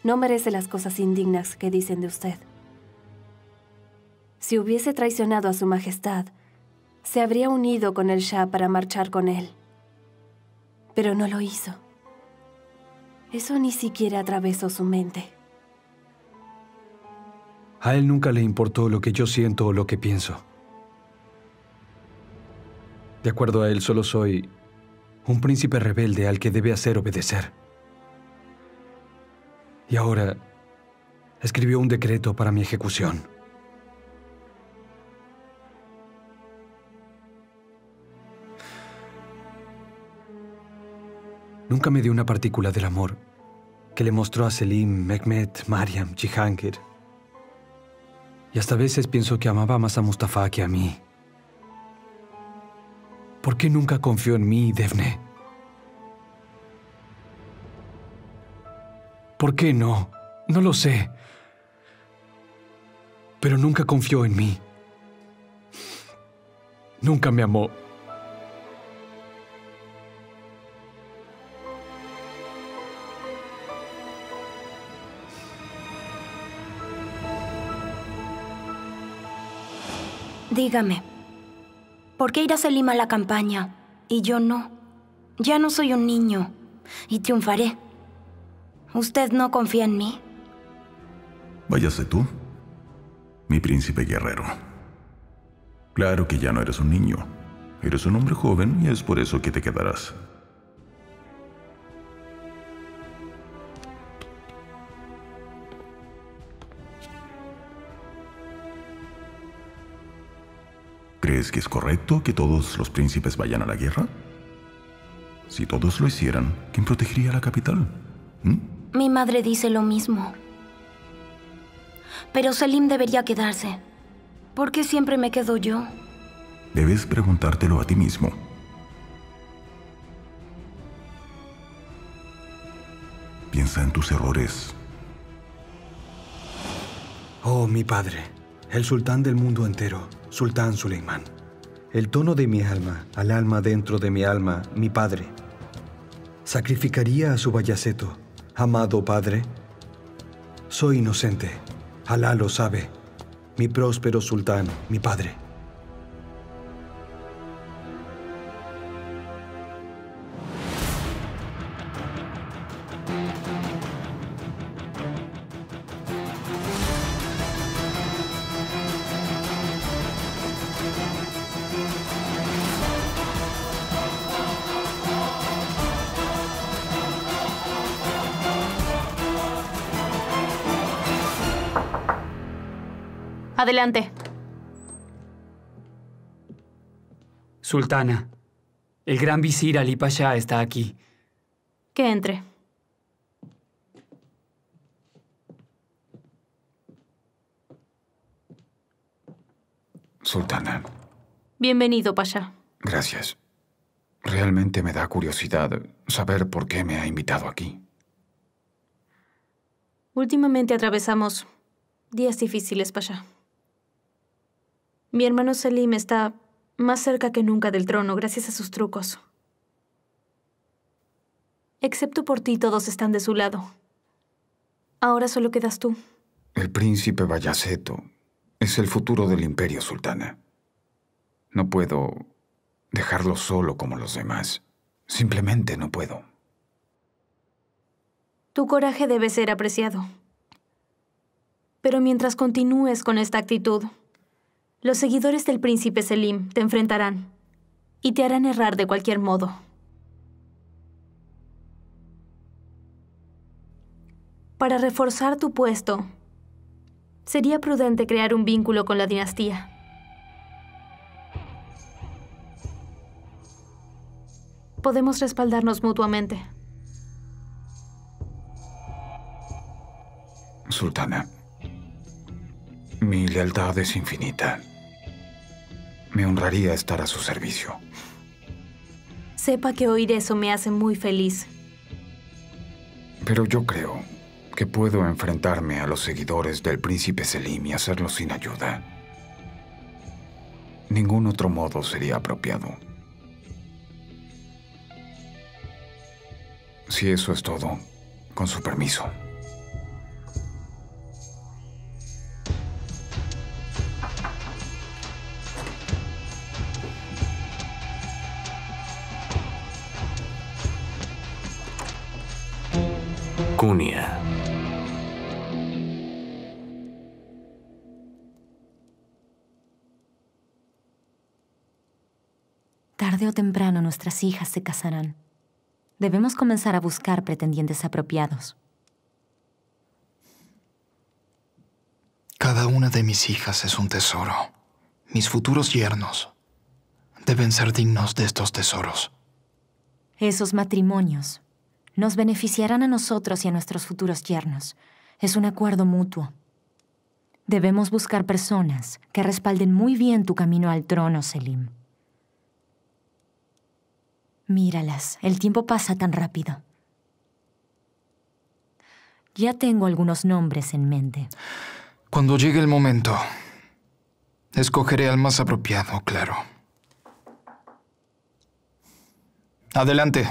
No merece las cosas indignas que dicen de usted. Si hubiese traicionado a su majestad, se habría unido con el Shah para marchar con él. Pero no lo hizo. Eso ni siquiera atravesó su mente. A él nunca le importó lo que yo siento o lo que pienso. De acuerdo a él, solo soy un príncipe rebelde al que debe hacer obedecer. Y ahora escribió un decreto para mi ejecución. Nunca me dio una partícula del amor que le mostró a Selim, Mehmet, Mariam, Cihangir. Y hasta a veces pienso que amaba más a Mustafa que a mí. ¿Por qué nunca confió en mí, Defne? ¿Por qué no? No lo sé. Pero nunca confió en mí. Nunca me amó. Dígame, ¿por qué irá Selim a la campaña y yo no? Ya no soy un niño y triunfaré. ¿Usted no confía en mí? Váyase tú, mi príncipe guerrero. Claro que ya no eres un niño. Eres un hombre joven y es por eso que te quedarás. ¿Crees que es correcto que todos los príncipes vayan a la guerra? Si todos lo hicieran, ¿quién protegería la capital? ¿Mm? Mi madre dice lo mismo. Pero Selim debería quedarse. ¿Por qué siempre me quedo yo? Debes preguntártelo a ti mismo. Piensa en tus errores. Oh, mi padre, el sultán del mundo entero, Sultán Suleimán. El tono de mi alma, al alma dentro de mi alma, mi padre. ¿Sacrificaría a su Bayaceto, amado padre? Soy inocente. Alá lo sabe. Mi próspero sultán, mi padre. Adelante. Sultana, el gran visir Ali Pasha está aquí. Que entre. Sultana. Bienvenido, Pasha. Gracias. Realmente me da curiosidad saber por qué me ha invitado aquí. Últimamente atravesamos días difíciles, Pasha. Mi hermano Selim está más cerca que nunca del trono gracias a sus trucos. Excepto por ti, todos están de su lado. Ahora solo quedas tú. El príncipe Bayaceto es el futuro del imperio, sultana. No puedo dejarlo solo como los demás. Simplemente no puedo. Tu coraje debe ser apreciado. Pero mientras continúes con esta actitud, los seguidores del príncipe Selim te enfrentarán y te harán errar de cualquier modo. Para reforzar tu puesto, sería prudente crear un vínculo con la dinastía. Podemos respaldarnos mutuamente. Sultana, mi lealtad es infinita. Me honraría estar a su servicio. Sepa que oír eso me hace muy feliz. Pero yo creo que puedo enfrentarme a los seguidores del príncipe Selim y hacerlo sin ayuda. Ningún otro modo sería apropiado. Si eso es todo, con su permiso. Cunia. Tarde o temprano nuestras hijas se casarán. Debemos comenzar a buscar pretendientes apropiados. Cada una de mis hijas es un tesoro. Mis futuros yernos deben ser dignos de estos tesoros. Esos matrimonios nos beneficiarán a nosotros y a nuestros futuros yernos. Es un acuerdo mutuo. Debemos buscar personas que respalden muy bien tu camino al trono, Selim. Míralas, el tiempo pasa tan rápido. Ya tengo algunos nombres en mente. Cuando llegue el momento, escogeré al más apropiado, claro. Adelante.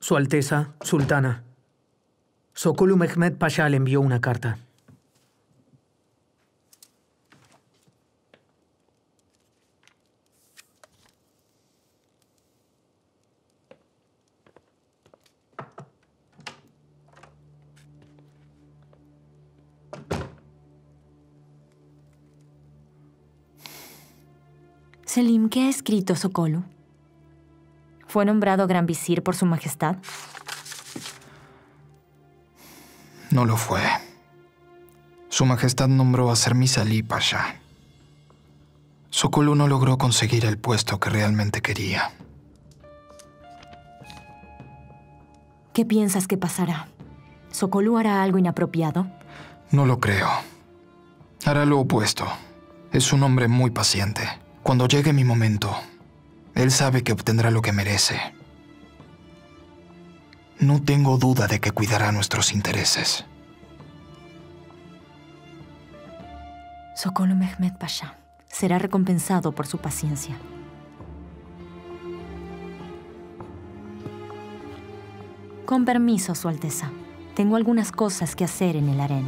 Su Alteza, Sultana, Sokollu Mehmed Pasha le envió una carta. Selim, ¿qué ha escrito Sokollu? ¿Fue nombrado gran visir por su majestad? No lo fue. Su majestad nombró a Semiz Ali Pasha. Sokollu no logró conseguir el puesto que realmente quería. ¿Qué piensas que pasará? ¿Sokollu hará algo inapropiado? No lo creo. Hará lo opuesto. Es un hombre muy paciente. Cuando llegue mi momento, él sabe que obtendrá lo que merece. No tengo duda de que cuidará nuestros intereses. Sokollu Mehmed Pasha será recompensado por su paciencia. Con permiso, Su Alteza. Tengo algunas cosas que hacer en el harén.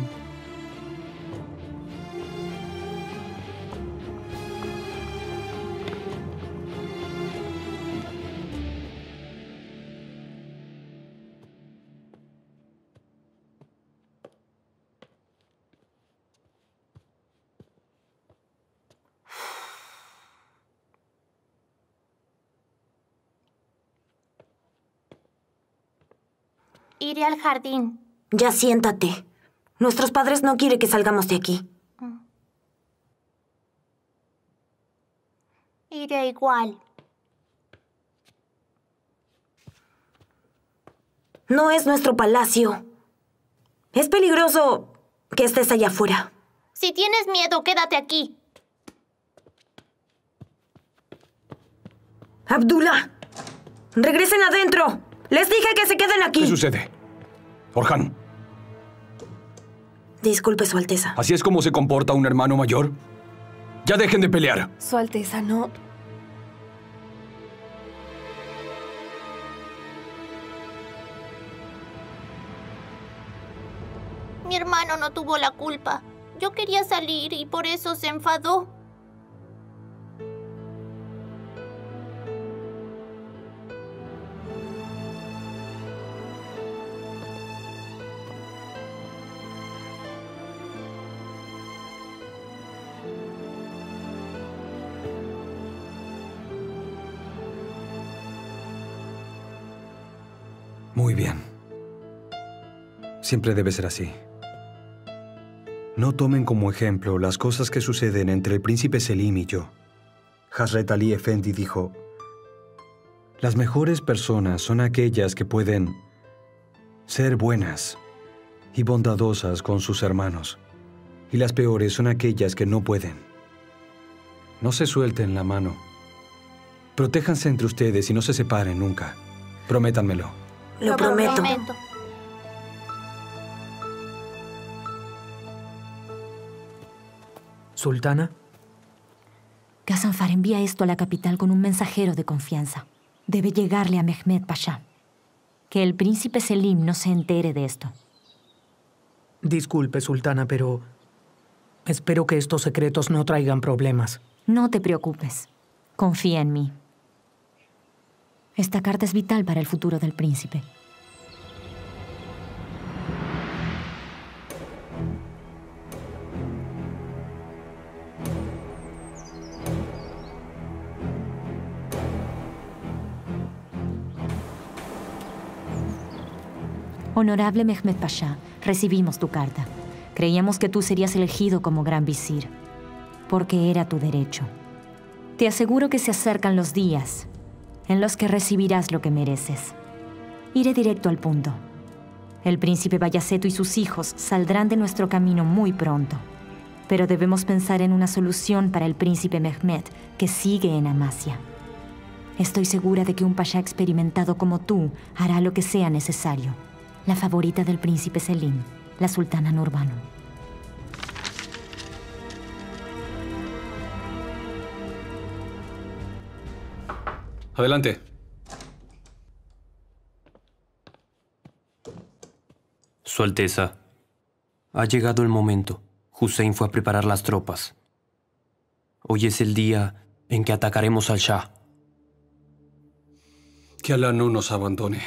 Iré al jardín. Ya siéntate. Nuestros padres no quieren que salgamos de aquí. Iré igual. No es nuestro palacio. Es peligroso que estés allá afuera. Si tienes miedo, quédate aquí. Abdullah, regresen adentro. ¡Les dije que se queden aquí! ¿Qué sucede? Orhan. Disculpe, Su Alteza. ¿Así es como se comporta un hermano mayor? ¡Ya dejen de pelear! Su Alteza, no... Mi hermano no tuvo la culpa. Yo quería salir y por eso se enfadó. Muy bien. Siempre debe ser así. No tomen como ejemplo las cosas que suceden entre el príncipe Selim y yo. Hazret Ali Efendi dijo, las mejores personas son aquellas que pueden ser buenas y bondadosas con sus hermanos, y las peores son aquellas que no pueden. No se suelten la mano. Protéjanse entre ustedes y no se separen nunca. Prométanmelo. Lo prometo. Sultana. Gazanfar envía esto a la capital con un mensajero de confianza. Debe llegarle a Mehmed Pasha. Que el príncipe Selim no se entere de esto. Disculpe, Sultana, pero... espero que estos secretos no traigan problemas. No te preocupes. Confía en mí. Esta carta es vital para el futuro del príncipe. Honorable Mehmed Pasha, recibimos tu carta. Creíamos que tú serías elegido como gran visir, porque era tu derecho. Te aseguro que se acercan los días en los que recibirás lo que mereces. Iré directo al punto. El príncipe Bayaceto y sus hijos saldrán de nuestro camino muy pronto, pero debemos pensar en una solución para el príncipe Mehmed, que sigue en Amasia. Estoy segura de que un pasha experimentado como tú hará lo que sea necesario. La favorita del príncipe Selim, la sultana Nurbanu. Adelante. Su Alteza, ha llegado el momento. Hüseyin fue a preparar las tropas. Hoy es el día en que atacaremos al Shah. Que Alá no nos abandone.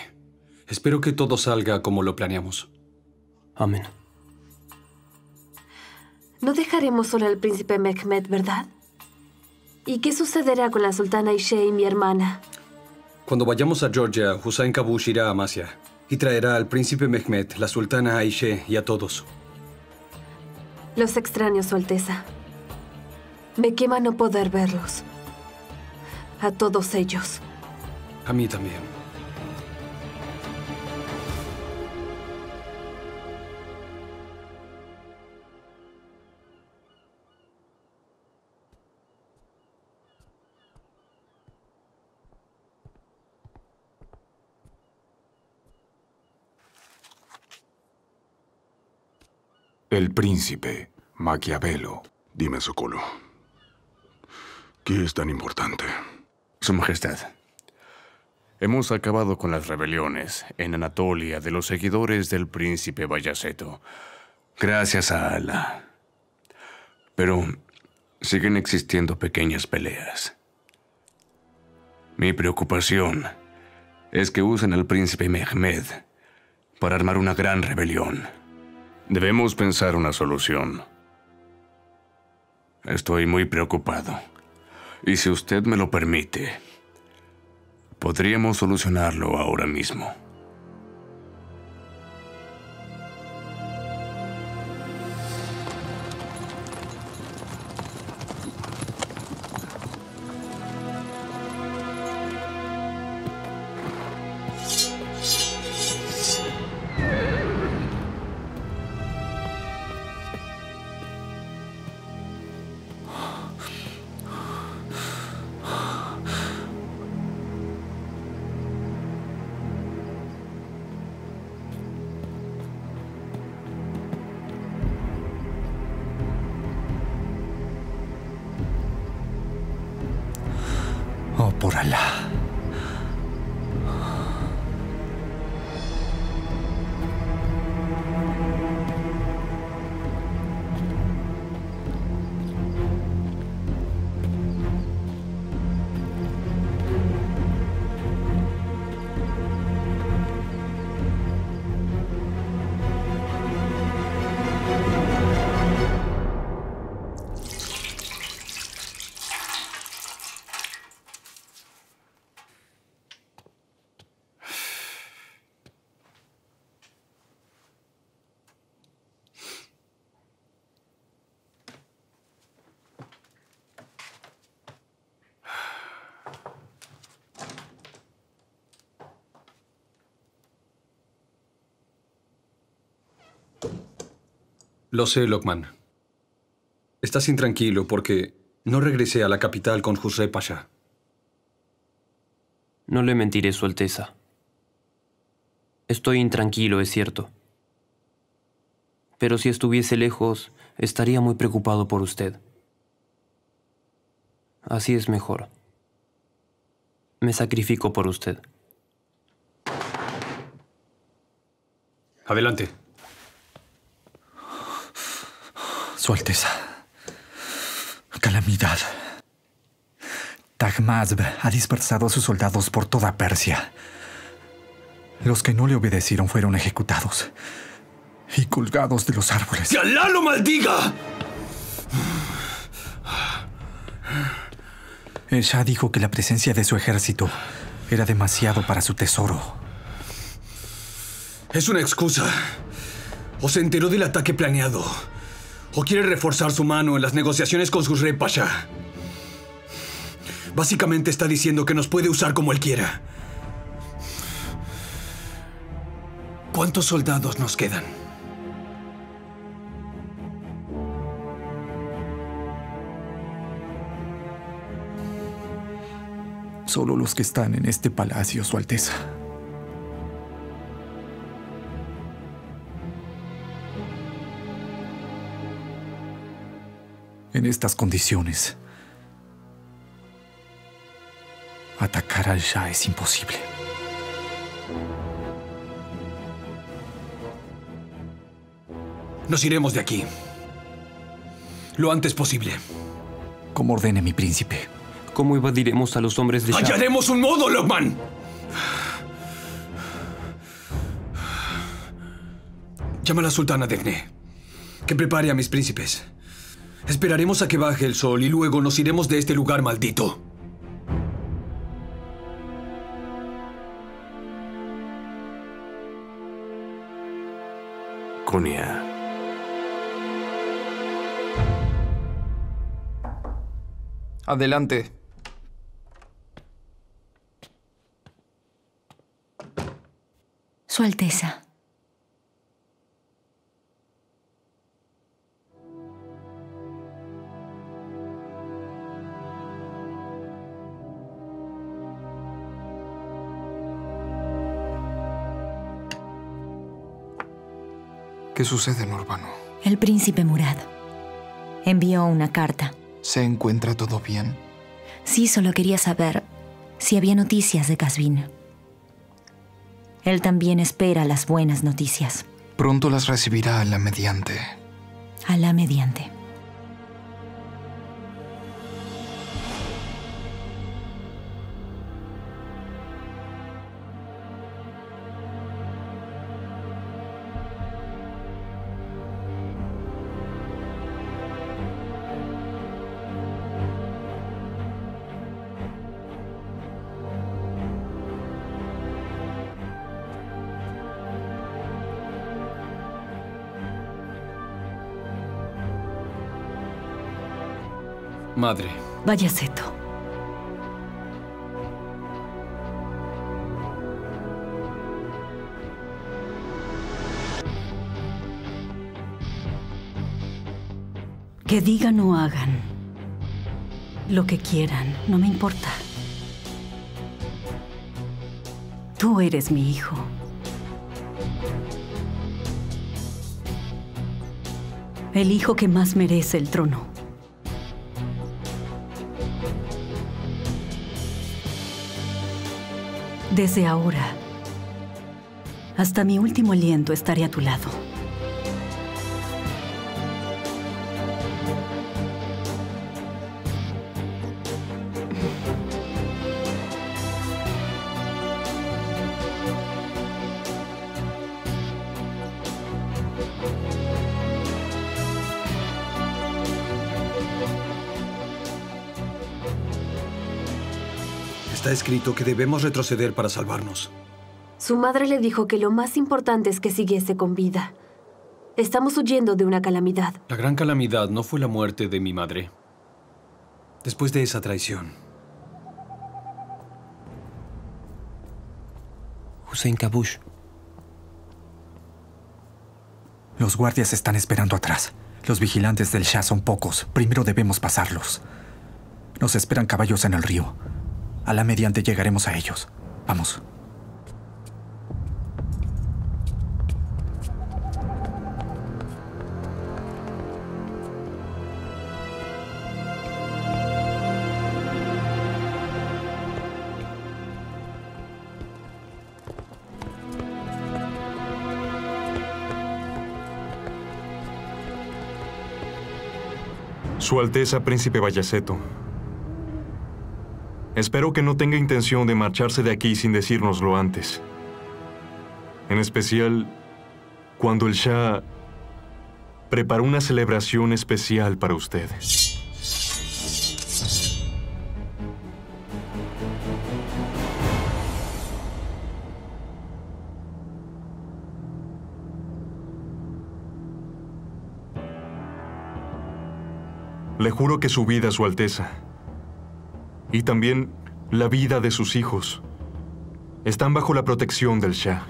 Espero que todo salga como lo planeamos. Amén. No dejaremos solo al príncipe Mehmed, ¿verdad? ¿Y qué sucederá con la sultana Ayşe y mi hermana? Cuando vayamos a Georgia, Hüseyin Kapucu irá a Amasia y traerá al príncipe Mehmet, la sultana Ayşe y a todos. Los extraño, Su Alteza. Me quema no poder verlos. A todos ellos. A mí también. El príncipe Maquiavelo. Dime, Sokollu, ¿qué es tan importante? Su Majestad, hemos acabado con las rebeliones en Anatolia de los seguidores del príncipe Bayaceto. Gracias a Alá. Pero siguen existiendo pequeñas peleas. Mi preocupación es que usen al príncipe Mehmed para armar una gran rebelión. Debemos pensar una solución. Estoy muy preocupado. Y si usted me lo permite, podríamos solucionarlo ahora mismo. Por Alá. Lo sé, Lokman. Estás intranquilo porque no regresé a la capital con Hüsrev Pasha. No le mentiré, Su Alteza. Estoy intranquilo, es cierto. Pero si estuviese lejos, estaría muy preocupado por usted. Así es mejor. Me sacrifico por usted. Adelante. Su Alteza, calamidad. Tahmasp ha dispersado a sus soldados por toda Persia. Los que no le obedecieron fueron ejecutados y colgados de los árboles. ¡Que Alá lo maldiga! El Shah dijo que la presencia de su ejército era demasiado para su tesoro. Es una excusa. O se enteró del ataque planeado, o quiere reforzar su mano en las negociaciones con Hüsrev Pasha. Básicamente está diciendo que nos puede usar como él quiera. ¿Cuántos soldados nos quedan? Solo los que están en este palacio, Su Alteza. En estas condiciones, atacar al Shah es imposible. Nos iremos de aquí. Lo antes posible. Como ordene mi príncipe. ¿Cómo evadiremos a los hombres de Shah? ¡Hallaremos un modo, Lokman! Llama a la sultana Defne, que prepare a mis príncipes. Esperaremos a que baje el sol y luego nos iremos de este lugar maldito. Konya. Adelante. Su Alteza. ¿Qué sucede, Nurbanu? El príncipe Murad envió una carta. ¿Se encuentra todo bien? Sí, solo quería saber si había noticias de Qazvin. Él también espera las buenas noticias. Pronto las recibirá Alá mediante. Alá mediante. Madre. Bayaceto. Que digan o hagan lo que quieran, no me importa. Tú eres mi hijo. El hijo que más merece el trono. Desde ahora, hasta mi último aliento estaré a tu lado. Está escrito que debemos retroceder para salvarnos. Su madre le dijo que lo más importante es que siguiese con vida. Estamos huyendo de una calamidad. La gran calamidad no fue la muerte de mi madre. Después de esa traición... Hüseyin Kapucu. Los guardias están esperando atrás. Los vigilantes del Shah son pocos. Primero debemos pasarlos. Nos esperan caballos en el río. Alá mediante llegaremos a ellos. Vamos. Su Alteza Príncipe Bayaceto. Espero que no tenga intención de marcharse de aquí sin decírnoslo antes. En especial, cuando el Shah preparó una celebración especial para usted. Le juro que su vida, Su Alteza, y también la vida de sus hijos, están bajo la protección del Shah.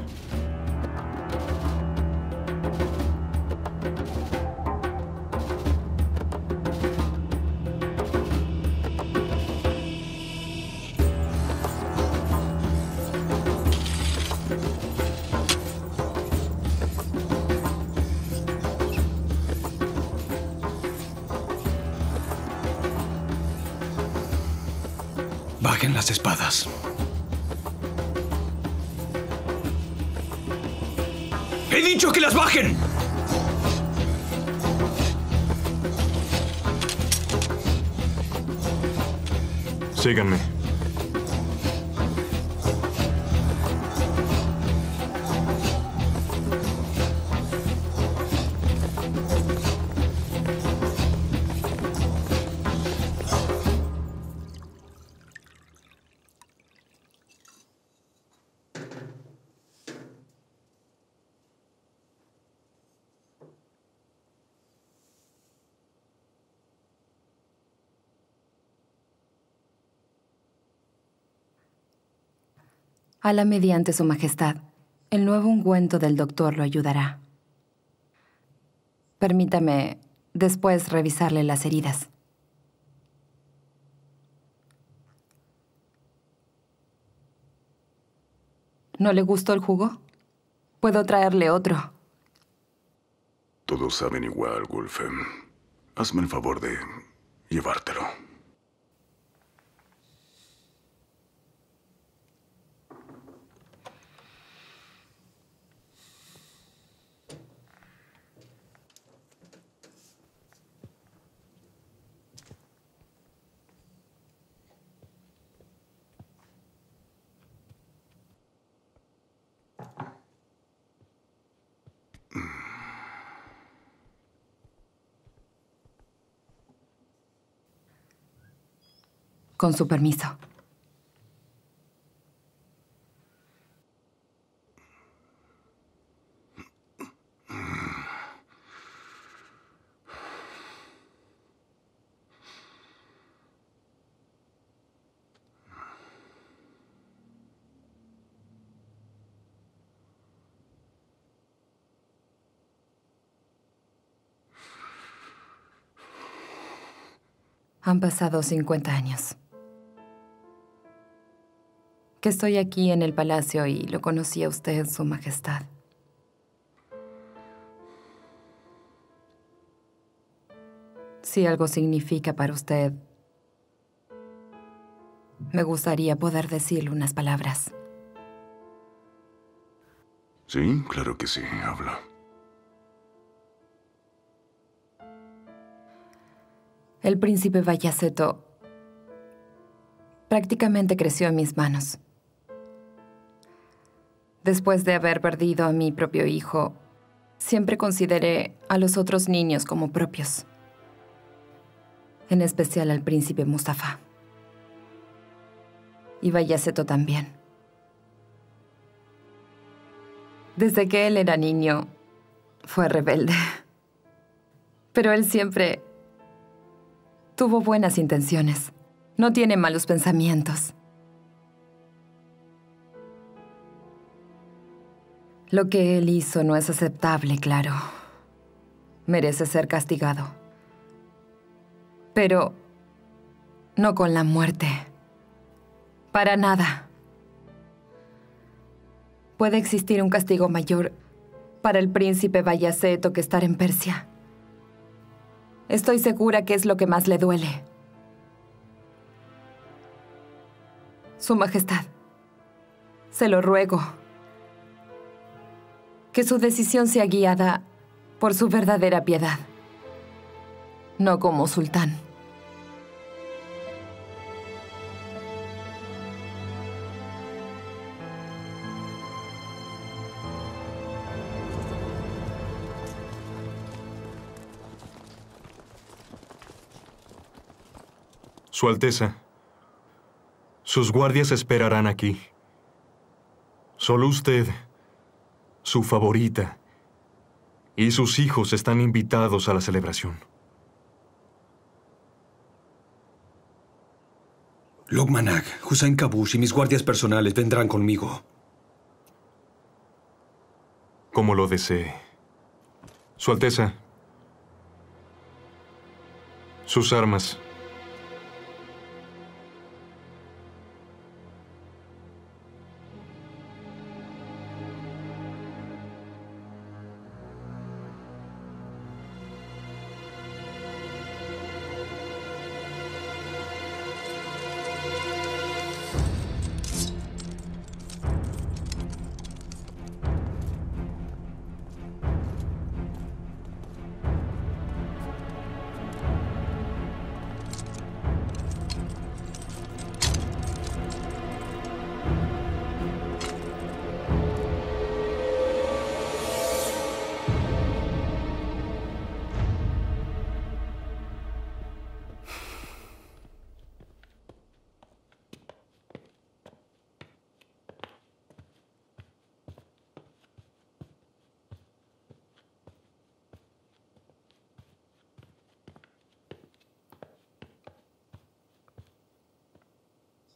Bajen las espadas. ¡He dicho que las bajen! Síganme. Alá mediante su majestad, el nuevo ungüento del doctor lo ayudará. Permítame después revisarle las heridas. ¿No le gustó el jugo? Puedo traerle otro. Todos saben igual, Gulfen. Hazme el favor de llevártelo. Con su permiso. Han pasado 50 años. Que estoy aquí en el palacio y lo conocí a usted, su majestad. Si algo significa para usted, me gustaría poder decirle unas palabras. Sí, claro que sí, habla. El príncipe Bayaceto prácticamente creció en mis manos. Después de haber perdido a mi propio hijo, siempre consideré a los otros niños como propios, en especial al príncipe Mustafa. Y Bayaceto también. Desde que él era niño, fue rebelde. Pero él siempre tuvo buenas intenciones. No tiene malos pensamientos. Lo que él hizo no es aceptable, claro. Merece ser castigado. Pero no con la muerte. Para nada. Puede existir un castigo mayor para el príncipe Bayaceto que estar en Persia. Estoy segura que es lo que más le duele. Su majestad, se lo ruego. Que su decisión sea guiada por su verdadera piedad, no como sultán. Su Alteza, sus guardias esperarán aquí. Solo usted, su favorita y sus hijos están invitados a la celebración. Lokman, Hüseyin Kapucu y mis guardias personales vendrán conmigo. Como lo desee. Su Alteza, sus armas.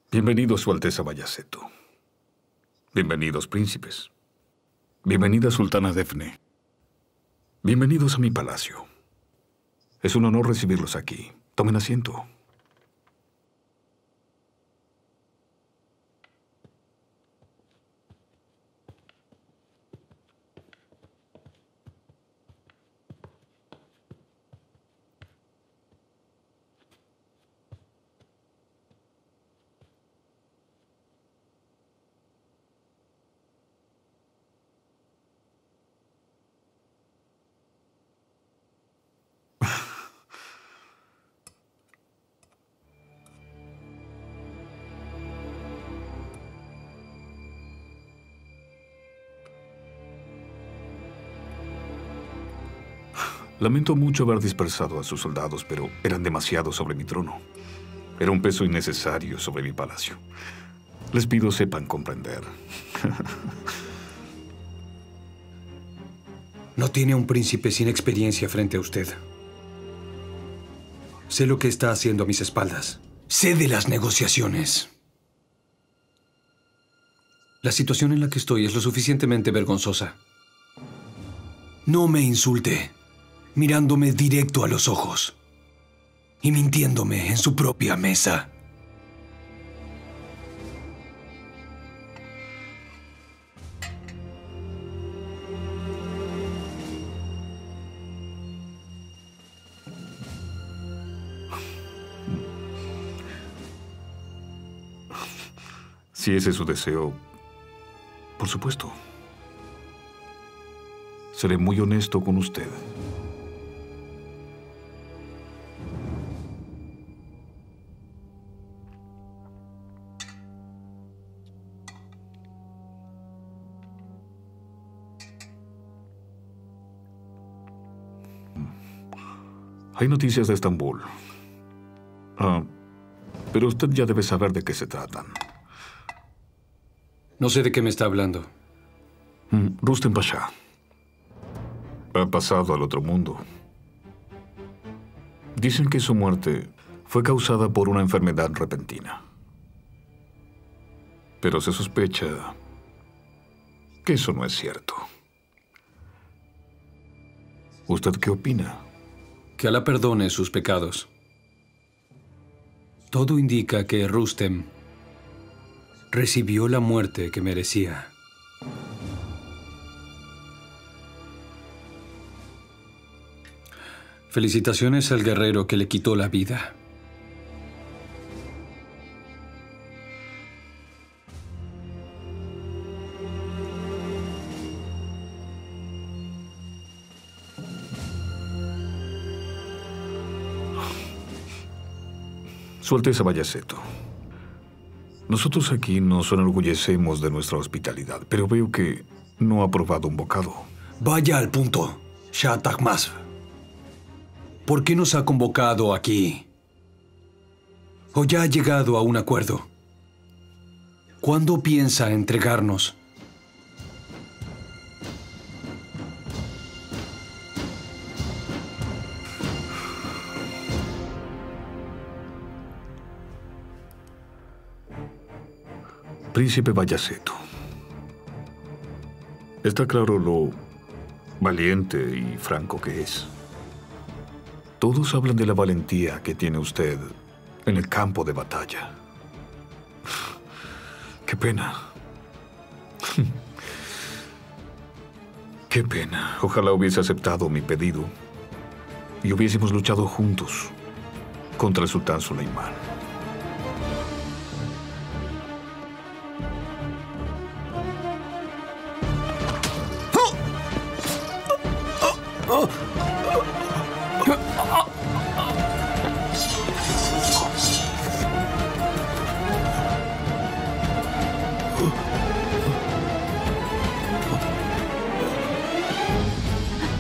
Bienvenido, Su Alteza Bayaceto. Bienvenidos, príncipes. Bienvenida, sultana Defne. Bienvenidos a mi palacio. Es un honor recibirlos aquí. Tomen asiento. Lamento mucho haber dispersado a sus soldados, pero eran demasiados sobre mi trono. Era un peso innecesario sobre mi palacio. Les pido sepan comprender. No tiene un príncipe sin experiencia frente a usted. Sé lo que está haciendo a mis espaldas. Sé de las negociaciones. La situación en la que estoy es lo suficientemente vergonzosa. No me insulte. Mirándome directo a los ojos y mintiéndome en su propia mesa. Si ese es su deseo, por supuesto. Seré muy honesto con usted. Hay noticias de Estambul. Pero usted ya debe saber de qué se tratan. No sé de qué me está hablando. Rustem Pasha ha pasado al otro mundo. Dicen que su muerte fue causada por una enfermedad repentina. Pero se sospecha que eso no es cierto. ¿Usted qué opina? Que Alá perdone sus pecados. Todo indica que Rustem recibió la muerte que merecía. Felicitaciones al guerrero que le quitó la vida. Su Alteza Bayaceto, nosotros aquí nos enorgullecemos de nuestra hospitalidad, pero veo que no ha probado un bocado. Vaya al punto, Shah Tahmasp. ¿Por qué nos ha convocado aquí? ¿O ya ha llegado a un acuerdo? ¿Cuándo piensa entregarnos? Príncipe Bayaceto, está claro lo valiente y franco que es. Todos hablan de la valentía que tiene usted en el campo de batalla. ¡Qué pena! ¡Qué pena! Ojalá hubiese aceptado mi pedido y hubiésemos luchado juntos contra el sultán Suleimán.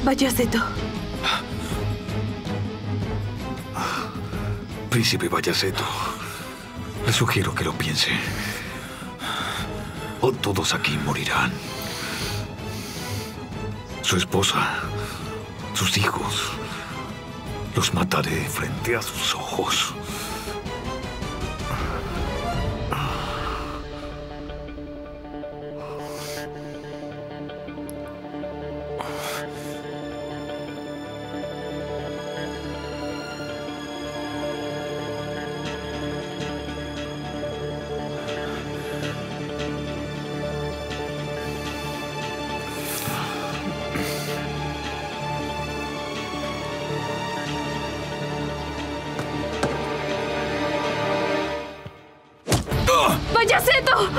Bayaceto. Príncipe Bayaceto, le sugiero que lo piense. O todos aquí morirán. Su esposa, sus hijos, los mataré frente a sus ojos. ¡No! ¡Bayaceto!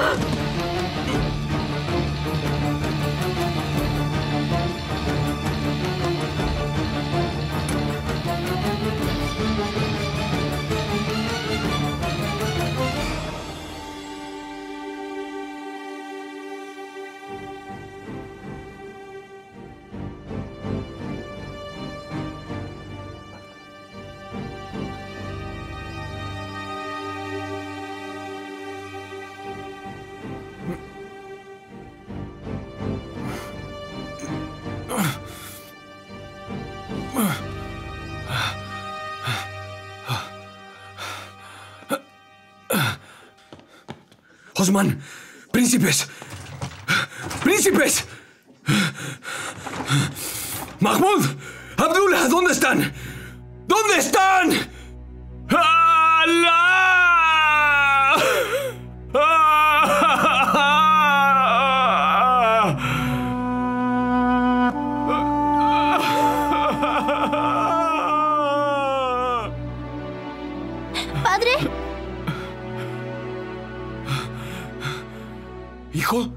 Osman, príncipes, príncipes, Mahmud, Abdullah, ¿dónde están? ¿Dónde están? ¡Alá! Padre. ¿Hijo?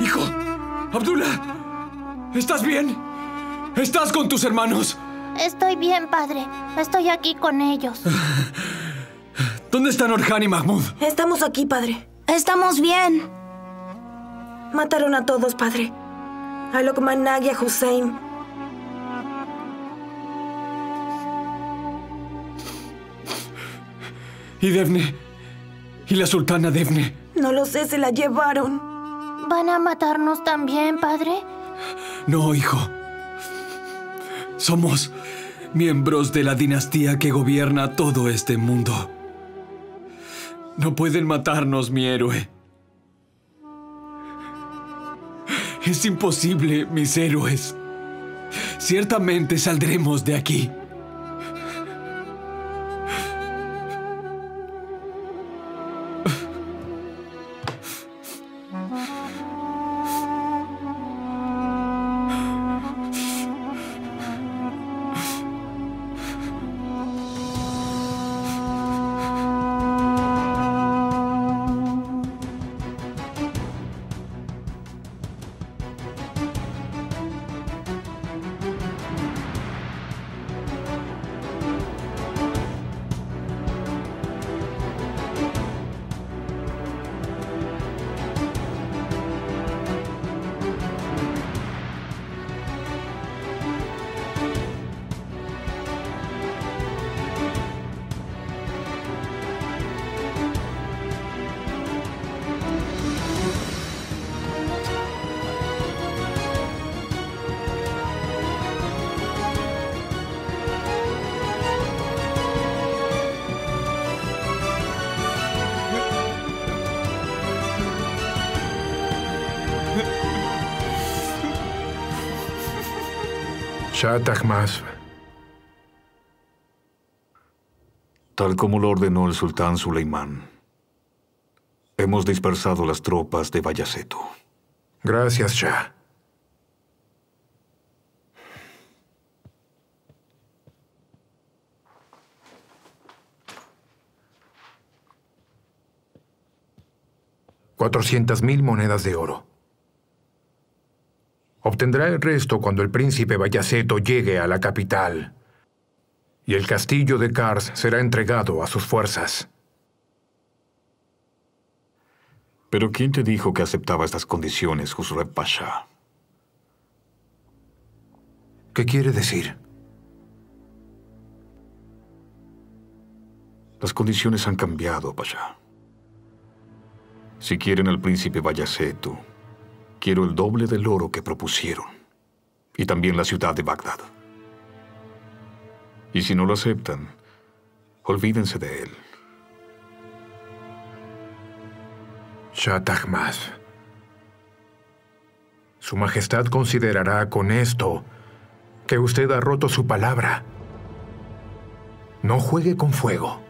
¡Hijo! ¡Abdullah! ¿Estás bien? ¿Estás con tus hermanos? Estoy bien, padre. Estoy aquí con ellos. ¿Dónde están Orhan y Mahmud? Estamos aquí, padre. Estamos bien. Mataron a todos, padre. A Lokman, Nagi, a Hussein. ¿Y Defne? ¿Y la sultana Defne? No lo sé, se la llevaron. ¿Van a matarnos también, padre? No, hijo. Somos miembros de la dinastía que gobierna todo este mundo. No pueden matarnos, mi héroe. Es imposible, mis héroes. Ciertamente saldremos de aquí. Shah Tahmasp. Tal como lo ordenó el sultán Suleimán, hemos dispersado las tropas de Bayaceto. Gracias, Shah. $400,000 monedas de oro. Obtendrá el resto cuando el príncipe Bayaceto llegue a la capital. Y el castillo de Kars será entregado a sus fuerzas. ¿Pero quién te dijo que aceptaba estas condiciones, Hüsrev Pasha? ¿Qué quiere decir? Las condiciones han cambiado, Pasha. Si quieren al príncipe Bayaceto, quiero el doble del oro que propusieron, y también la ciudad de Bagdad. Y si no lo aceptan, olvídense de él. Shah Tahmasp, Su Majestad considerará con esto que usted ha roto su palabra. No juegue con fuego.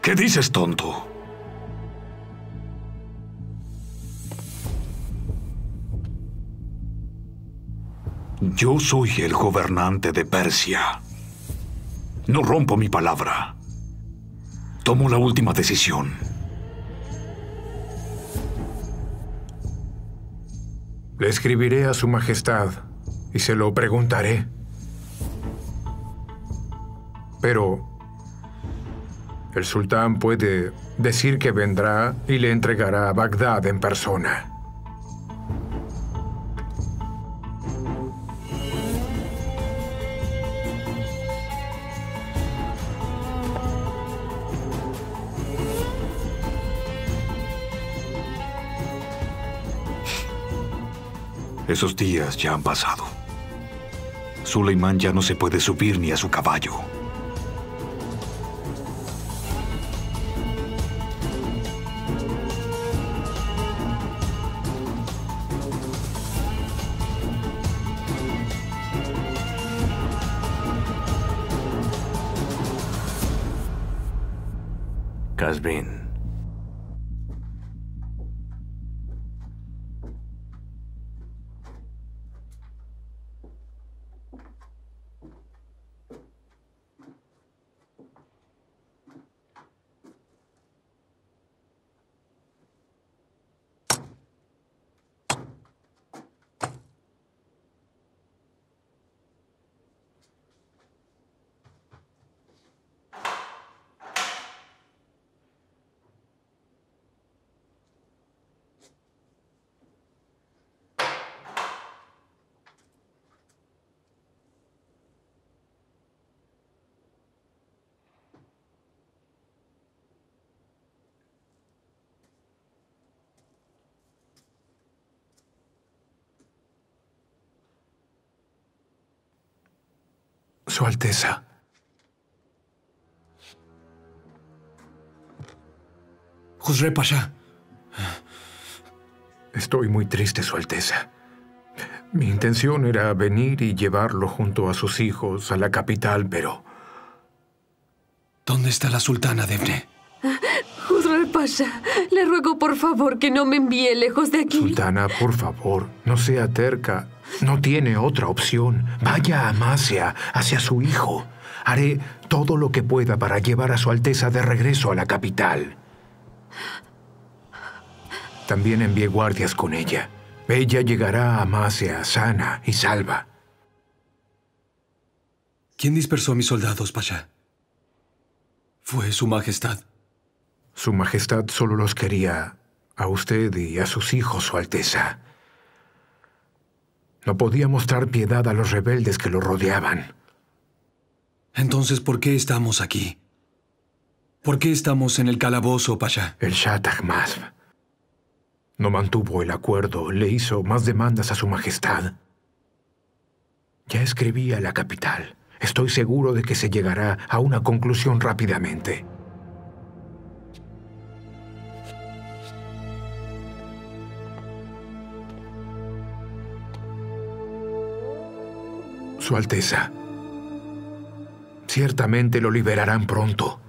¿Qué dices, tonto? Yo soy el gobernante de Persia. No rompo mi palabra. Tomo la última decisión. Le escribiré a su majestad y se lo preguntaré. Pero el sultán puede decir que vendrá y le entregará a Bagdad en persona. Esos días ya han pasado. Suleimán ya no se puede subir ni a su caballo. Qazvin. Su Alteza. Hüsrev Pasha. Estoy muy triste, Su Alteza. Mi intención era venir y llevarlo junto a sus hijos a la capital, pero... ¿Dónde está la sultana, Defne? Hüsrev Pasha, le ruego por favor que no me envíe lejos de aquí. Sultana, por favor, no sea terca. No tiene otra opción. Vaya a Amasia, hacia su hijo. Haré todo lo que pueda para llevar a Su Alteza de regreso a la capital. También envié guardias con ella. Ella llegará a Amasia sana y salva. ¿Quién dispersó a mis soldados, Pasha? Fue Su Majestad. Su Majestad solo los quería a usted y a sus hijos, Su Alteza. No podía mostrar piedad a los rebeldes que lo rodeaban. Entonces, ¿por qué estamos aquí? ¿Por qué estamos en el calabozo, Pasha? El Shah Tahmasp no mantuvo el acuerdo, le hizo más demandas a Su Majestad. Ya escribí a la capital. Estoy seguro de que se llegará a una conclusión rápidamente. Su Alteza, ciertamente lo liberarán pronto.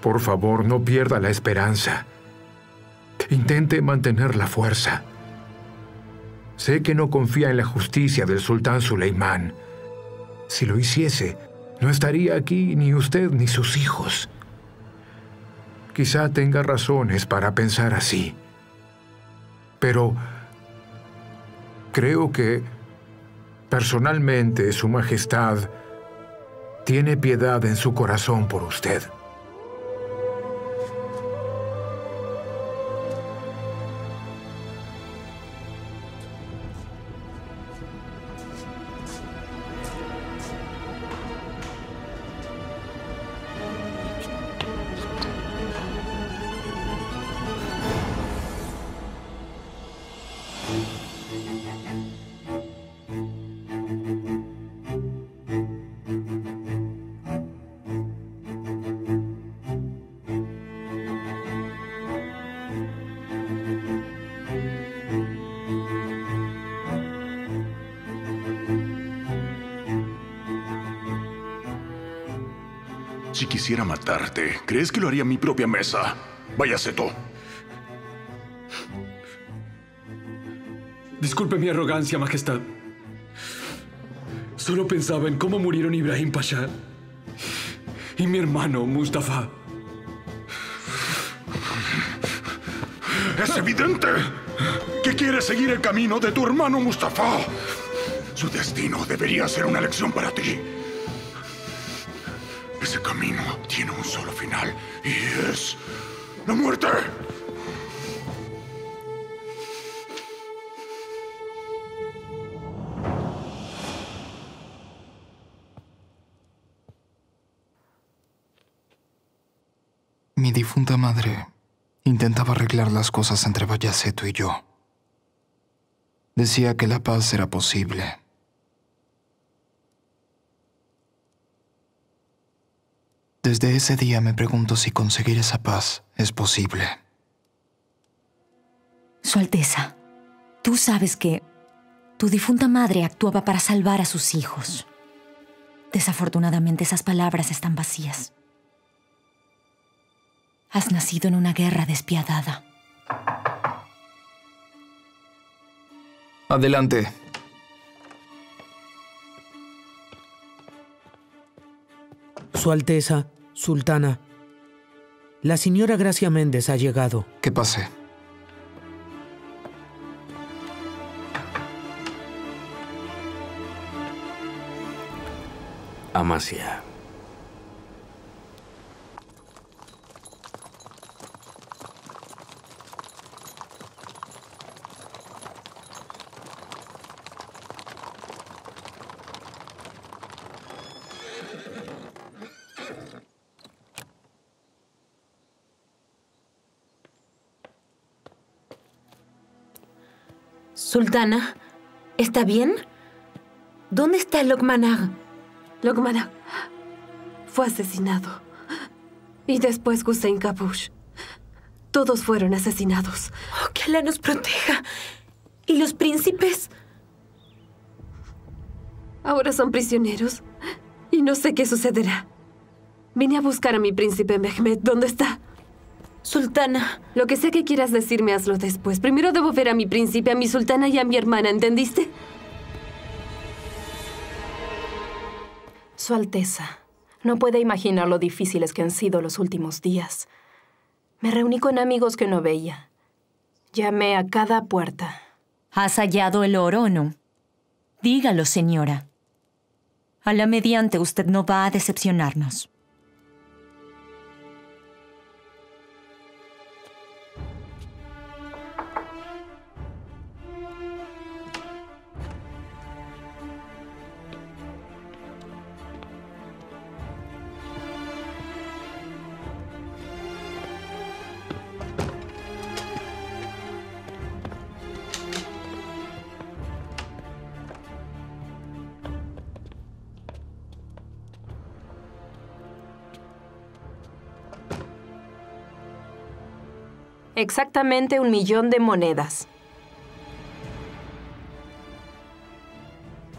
Por favor, no pierda la esperanza. Intente mantener la fuerza. Sé que no confía en la justicia del sultán Suleimán. Si lo hiciese, no estaría aquí ni usted ni sus hijos. Quizá tenga razones para pensar así. Pero creo que personalmente, Su Majestad tiene piedad en su corazón por usted. Si quisiera matarte, ¿crees que lo haría a mi propia mesa? Bayaceto. Disculpe mi arrogancia, Majestad. Solo pensaba en cómo murieron Ibrahim Pasha y mi hermano Mustafa. ¡Es evidente! que quiere seguir el camino de tu hermano Mustafa. Su destino debería ser una lección para ti. Ese camino tiene un solo final y es la muerte. Mi difunta madre intentaba arreglar las cosas entre Bayaceto y yo. Decía que la paz era posible. Desde ese día me pregunto si conseguir esa paz es posible. Su Alteza, tú sabes que tu difunta madre actuaba para salvar a sus hijos. Desafortunadamente, esas palabras están vacías. Has nacido en una guerra despiadada. Adelante. Su Alteza, Sultana, la señora Gracia Méndez ha llegado. Que pase. Amasia. Sultana, ¿está bien? ¿Dónde está Lokman? Lokman fue asesinado. Y después Hüseyin Kapucu. Todos fueron asesinados. Oh, que Alá nos proteja. ¿Y los príncipes? Ahora son prisioneros. Y no sé qué sucederá. Vine a buscar a mi príncipe Mehmet. ¿Dónde está? Sultana, lo que sea que quieras decirme, hazlo después. Primero debo ver a mi príncipe, a mi sultana y a mi hermana, ¿entendiste? Su Alteza, no puede imaginar lo difíciles que han sido los últimos días. Me reuní con amigos que no veía. Llamé a cada puerta. ¿Has hallado el oro o no? Dígalo, señora. Alá mediante, usted no va a decepcionarnos. Exactamente 1.000.000 de monedas.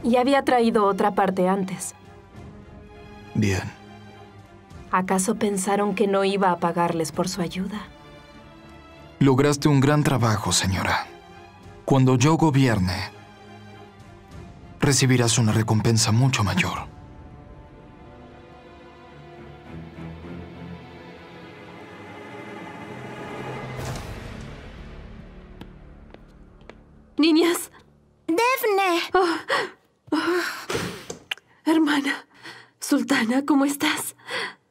Y había traído otra parte antes. Bien. ¿Acaso pensaron que no iba a pagarles por su ayuda? Lograste un gran trabajo, señora. Cuando yo gobierne, recibirás una recompensa mucho mayor. Niñas. Defne. Hermana. Sultana, ¿cómo estás?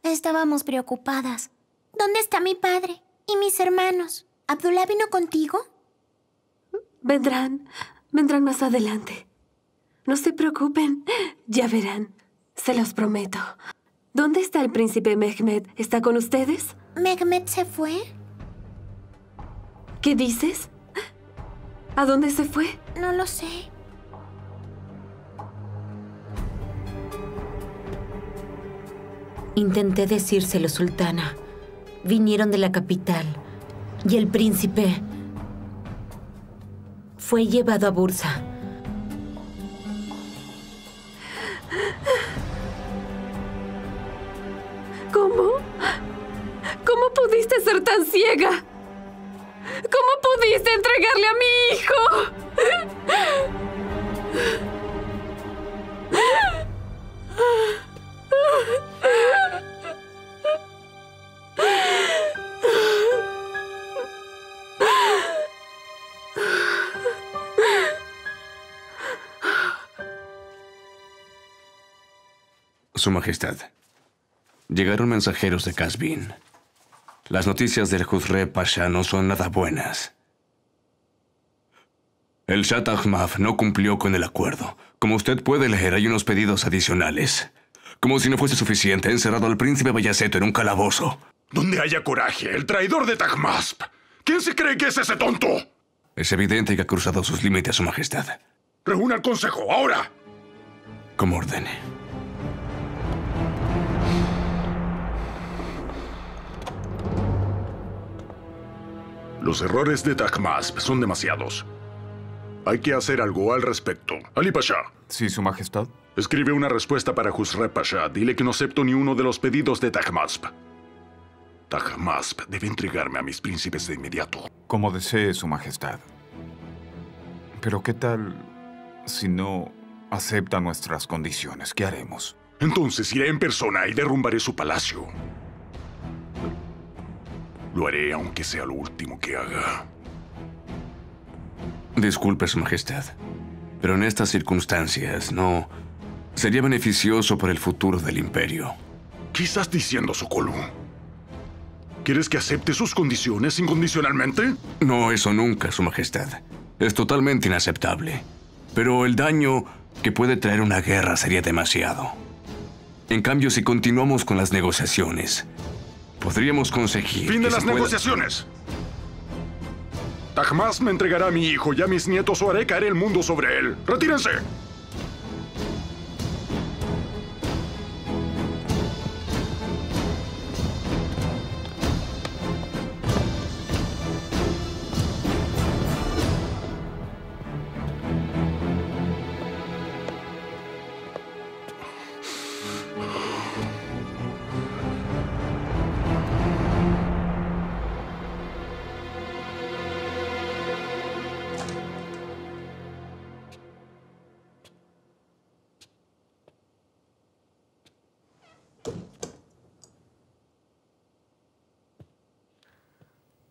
Estábamos preocupadas. ¿Dónde está mi padre y mis hermanos? ¿Abdullah vino contigo? Vendrán más adelante. No se preocupen, ya verán. Se los prometo. ¿Dónde está el príncipe Mehmet? ¿Está con ustedes? ¿Mehmet se fue? ¿Qué dices? ¿A dónde se fue? No lo sé. Intenté decírselo, Sultana. Vinieron de la capital. Y el príncipe fue llevado a Bursa. ¿Cómo? ¿Cómo pudiste ser tan ciega? ¿Cómo pudiste entregarle a mi hijo? Su Majestad, llegaron mensajeros de Qazvin. Las noticias del Hüsrev Pasha no son nada buenas. El Shah Tahmasp no cumplió con el acuerdo. Como usted puede leer, hay unos pedidos adicionales. Como si no fuese suficiente, he encerrado al príncipe Bayaceto en un calabozo. Donde haya coraje, el traidor de Tahmasp. ¿Quién se cree que es ese tonto? Es evidente que ha cruzado sus límites, Su Majestad. ¡Reúna al consejo, ahora! Como ordene. Los errores de Tahmasp son demasiados. Hay que hacer algo al respecto. Ali Pasha. Sí, Su Majestad. Escribe una respuesta para Hüsrev Pasha. Dile que no acepto ni uno de los pedidos de Tahmasp. Tahmasp debe entregarme a mis príncipes de inmediato. Como desee, Su Majestad. Pero ¿qué tal si no acepta nuestras condiciones? ¿Qué haremos? Entonces iré en persona y derrumbaré su palacio. Lo haré aunque sea lo último que haga. Disculpe, Su Majestad, pero en estas circunstancias no sería beneficioso para el futuro del imperio. ¿Qué estás diciendo, Sokollu? ¿Quieres que acepte sus condiciones incondicionalmente? No, eso nunca, Su Majestad. Es totalmente inaceptable. Pero el daño que puede traer una guerra sería demasiado. En cambio, si continuamos con las negociaciones, podríamos conseguir... ¡Fin de las negociaciones! Tahmasp me entregará a mi hijo y a mis nietos o haré caer el mundo sobre él. ¡Retírense!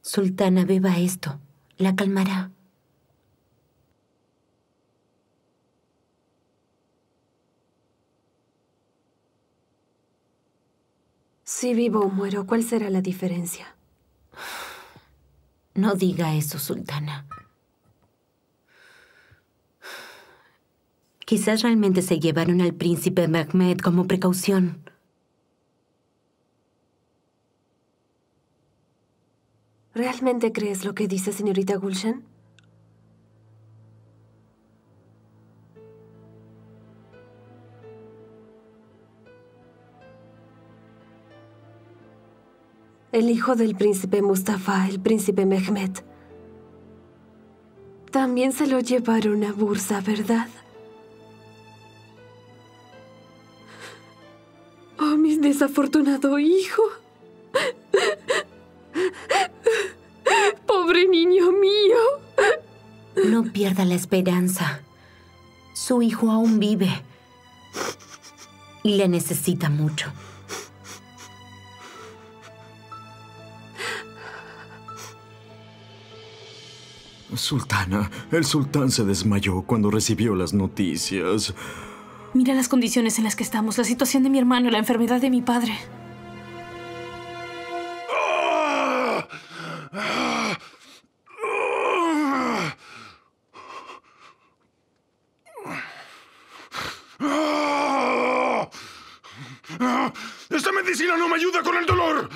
Sultana, beba esto. La calmará. Si vivo o muero, ¿cuál será la diferencia? No diga eso, Sultana. Quizás realmente se llevaron al príncipe Mehmet como precaución. ¿Realmente crees lo que dice, señorita Gulfen? El hijo del príncipe Mustafa, el príncipe Mehmet. También se lo llevaron a Bursa, ¿verdad? ¡Oh, mi desafortunado hijo! ¡Pobre niño mío! No pierda la esperanza. Su hijo aún vive. Y le necesita mucho. Sultana, el sultán se desmayó cuando recibió las noticias. Mira las condiciones en las que estamos, la situación de mi hermano, la enfermedad de mi padre. ¡Esta medicina no me ayuda con el dolor!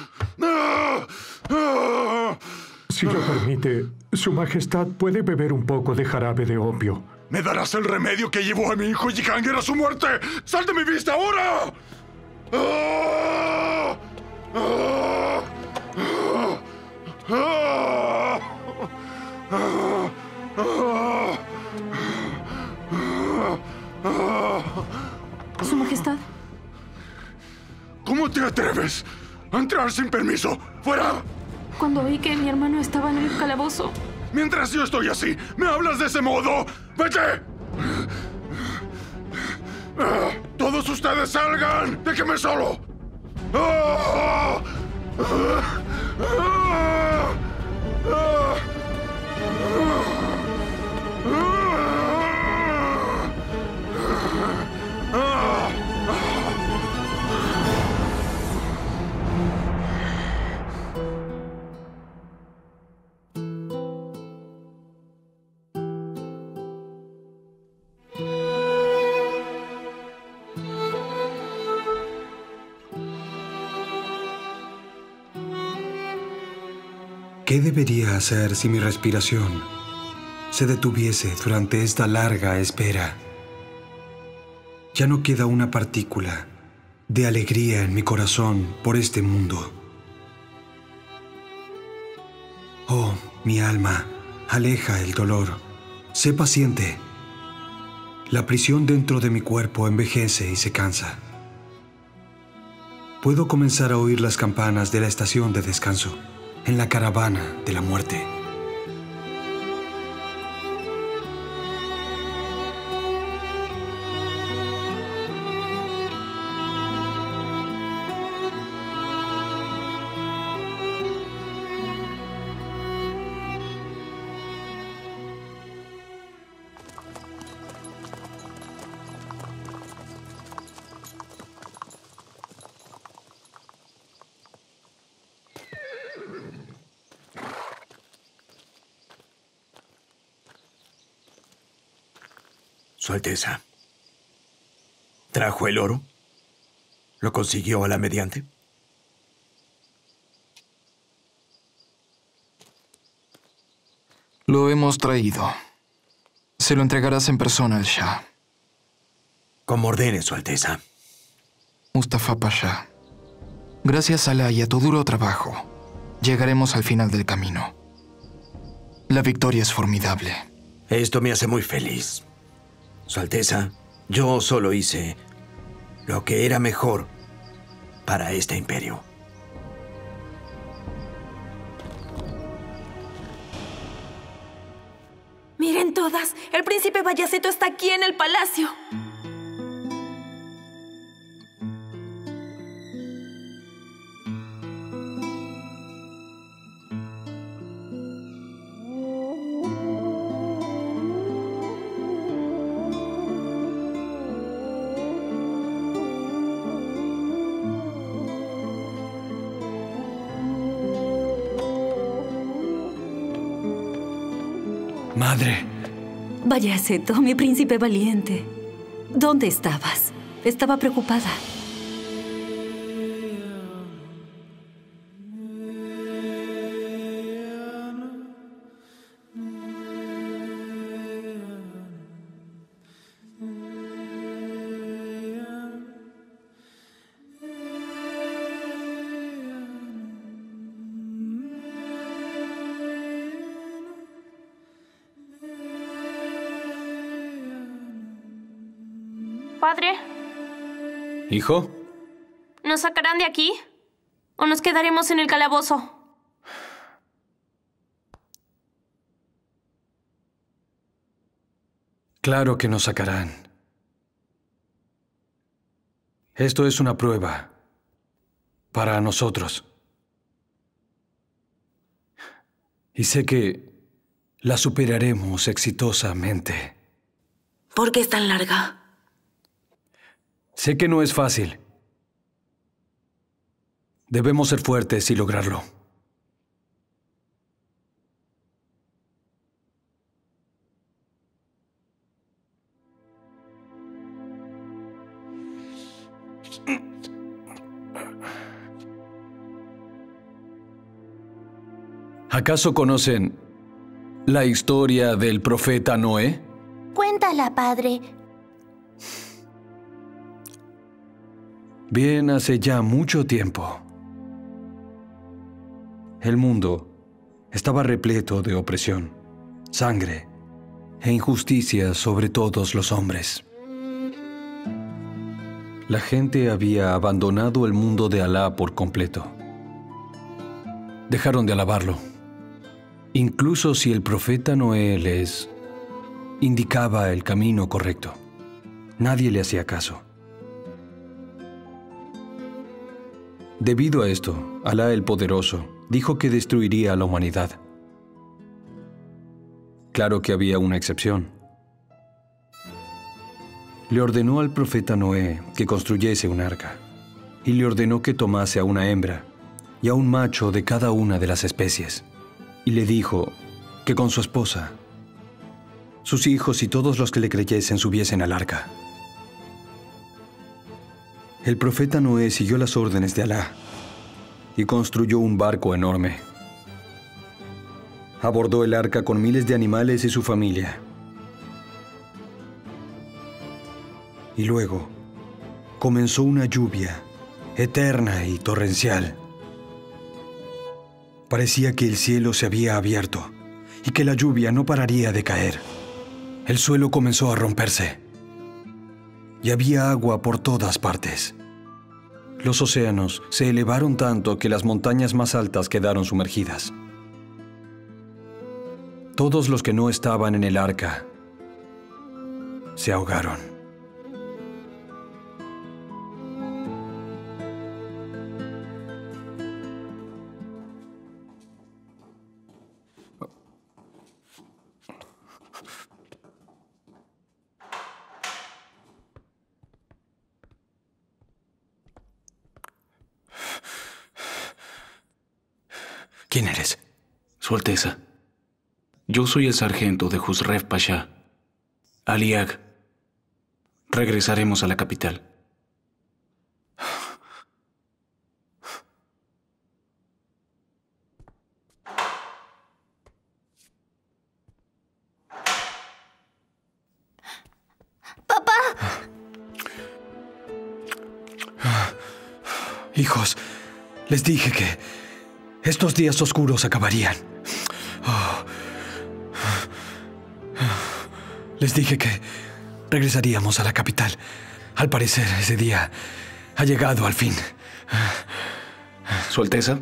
Si lo permite, Su Majestad puede beber un poco de jarabe de opio. ¿Me darás el remedio que llevó a mi hijo Cihangir a su muerte? ¡Sal de mi vista ahora! Su Majestad. ¿Cómo te atreves a entrar sin permiso? ¡Fuera! Cuando vi que mi hermano estaba en el calabozo. Mientras yo estoy así, ¿me hablas de ese modo? ¡Vete! ¡Todos ustedes salgan! ¡Déjenme solo! ¿Qué debería hacer si mi respiración se detuviese durante esta larga espera? Ya no queda una partícula de alegría en mi corazón por este mundo. Oh, mi alma, aleja el dolor. Sé paciente. La prisión dentro de mi cuerpo envejece y se cansa. Puedo comenzar a oír las campanas de la estación de descanso, en la caravana de la muerte. Su Alteza, ¿trajo el oro? ¿Lo consiguió a la mediante? Lo hemos traído. Se lo entregarás en persona al Shah. Como ordene, Su Alteza. Mustafa Pasha, gracias a la y a tu duro trabajo, llegaremos al final del camino. La victoria es formidable. Esto me hace muy feliz. Su Alteza, yo solo hice lo que era mejor para este imperio. Miren todas, el príncipe Bayaceto está aquí en el palacio. Madre. Bayaceto, mi príncipe valiente. ¿Dónde estabas? Estaba preocupada. Padre. ¿Hijo? ¿Nos sacarán de aquí? ¿O nos quedaremos en el calabozo? Claro que nos sacarán. Esto es una prueba. Para nosotros. Y sé que la superaremos exitosamente. ¿Por qué es tan larga? Sé que no es fácil. Debemos ser fuertes y lograrlo. ¿Acaso conocen la historia del profeta Noé? Cuéntala, padre. Bien, hace ya mucho tiempo, el mundo estaba repleto de opresión, sangre e injusticia sobre todos los hombres. La gente había abandonado el mundo de Alá por completo. Dejaron de alabarlo, incluso si el profeta Noé les indicaba el camino correcto. Nadie le hacía caso. Debido a esto, Alá el Poderoso dijo que destruiría a la humanidad. Claro que había una excepción. Le ordenó al profeta Noé que construyese un arca, y le ordenó que tomase a una hembra y a un macho de cada una de las especies, y le dijo que con su esposa, sus hijos y todos los que le creyesen subiesen al arca. El profeta Noé siguió las órdenes de Alá y construyó un barco enorme. abordó el arca con miles de animales y su familia. Y luego comenzó una lluvia eterna y torrencial. Parecía que el cielo se había abierto y que la lluvia no pararía de caer. El suelo comenzó a romperse y había agua por todas partes. Los océanos se elevaron tanto que las montañas más altas quedaron sumergidas. Todos los que no estaban en el arca se ahogaron. ¿Quién eres? Su Alteza. Yo soy el sargento de Hüsrev Pasha. Aliag. Regresaremos a la capital. ¡Papá! Hijos, les dije que estos días oscuros acabarían. Les dije que regresaríamos a la capital. Al parecer, ese día ha llegado al fin. Su Alteza,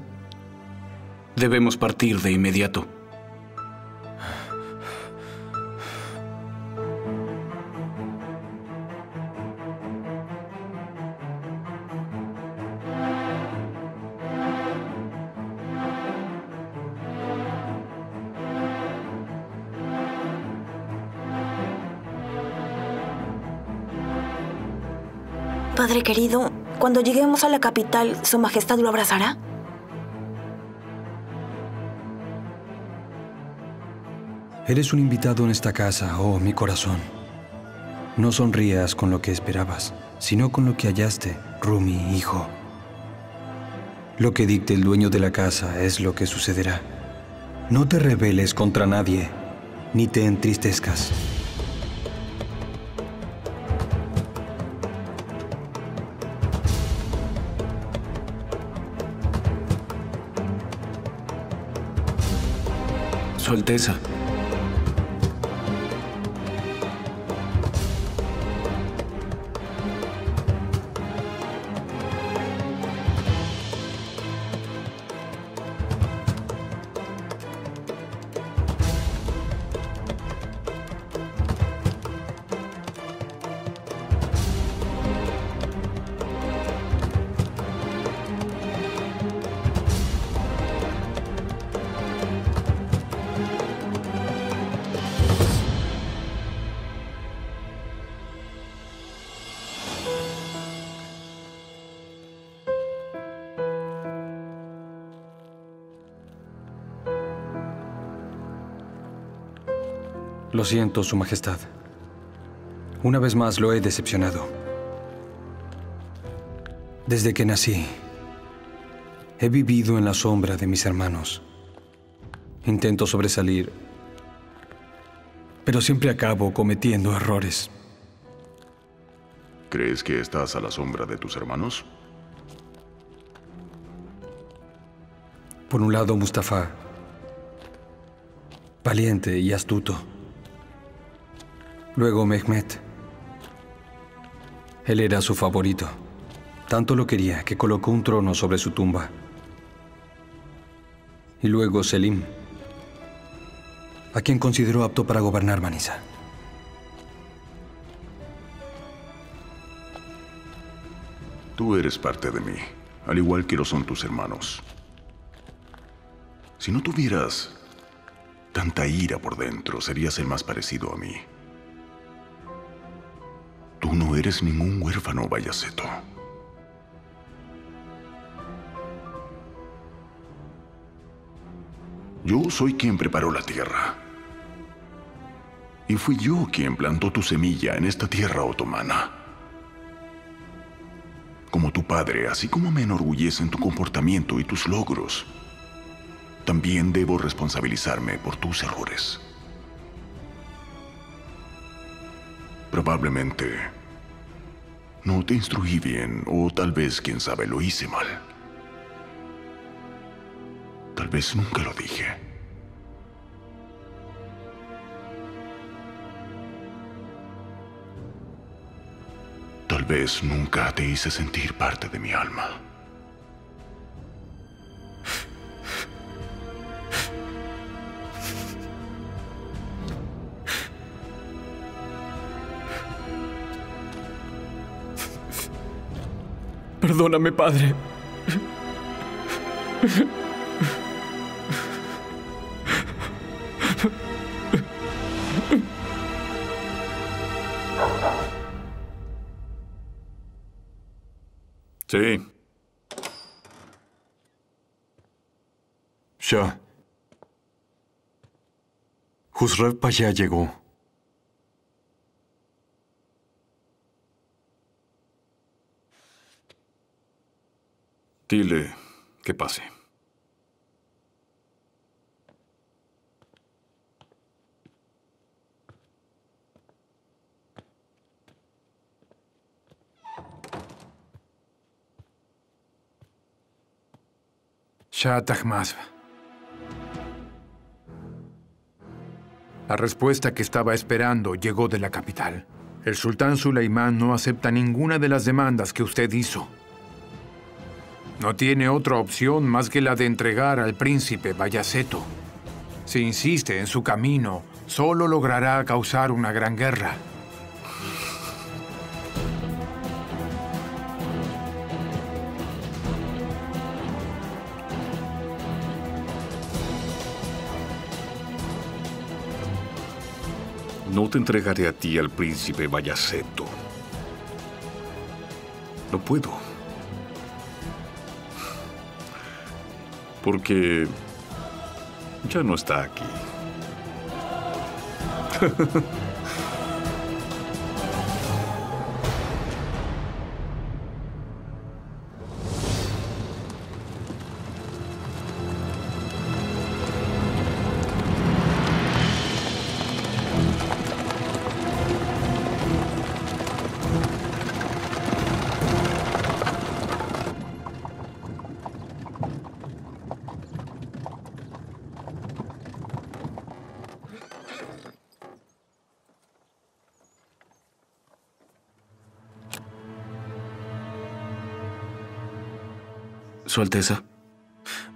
debemos partir de inmediato. Padre querido, cuando lleguemos a la capital, ¿Su Majestad lo abrazará? Eres un invitado en esta casa, oh mi corazón. No sonrías con lo que esperabas, sino con lo que hallaste, Rumi, hijo. Lo que dicte el dueño de la casa es lo que sucederá. No te rebeles contra nadie, ni te entristezcas. Su Alteza. Lo siento, Su Majestad. Una vez más lo he decepcionado. Desde que nací, he vivido en la sombra de mis hermanos. Intento sobresalir, pero siempre acabo cometiendo errores. ¿Crees que estás a la sombra de tus hermanos? Por un lado, Mustafa, valiente y astuto. Luego Mehmet. Él era su favorito. Tanto lo quería que colocó un trono sobre su tumba. Y luego Selim, a quien consideró apto para gobernar Manisa. Tú eres parte de mí, al igual que lo son tus hermanos. Si no tuvieras tanta ira por dentro, serías el más parecido a mí. Tú no eres ningún huérfano, Bayaceto. Yo soy quien preparó la tierra. Y fui yo quien plantó tu semilla en esta tierra otomana. Como tu padre, así como me enorgullece en tu comportamiento y tus logros, también debo responsabilizarme por tus errores. Probablemente no te instruí bien, o tal vez, quién sabe, lo hice mal. Tal vez nunca lo dije. Tal vez nunca te hice sentir parte de mi alma. Perdóname, padre. Sí. Shah. Hüsrev Pasha llegó. Dile que pase. Shah Tahmasp. La respuesta que estaba esperando llegó de la capital. El sultán Suleimán no acepta ninguna de las demandas que usted hizo. No tiene otra opción más que la de entregar al príncipe Bayaceto. Si insiste en su camino, solo logrará causar una gran guerra. No te entregaré a ti al príncipe Bayaceto. No puedo. Porque ya no está aquí. Su Alteza,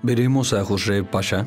¿veremos a Hüsrev Pasha?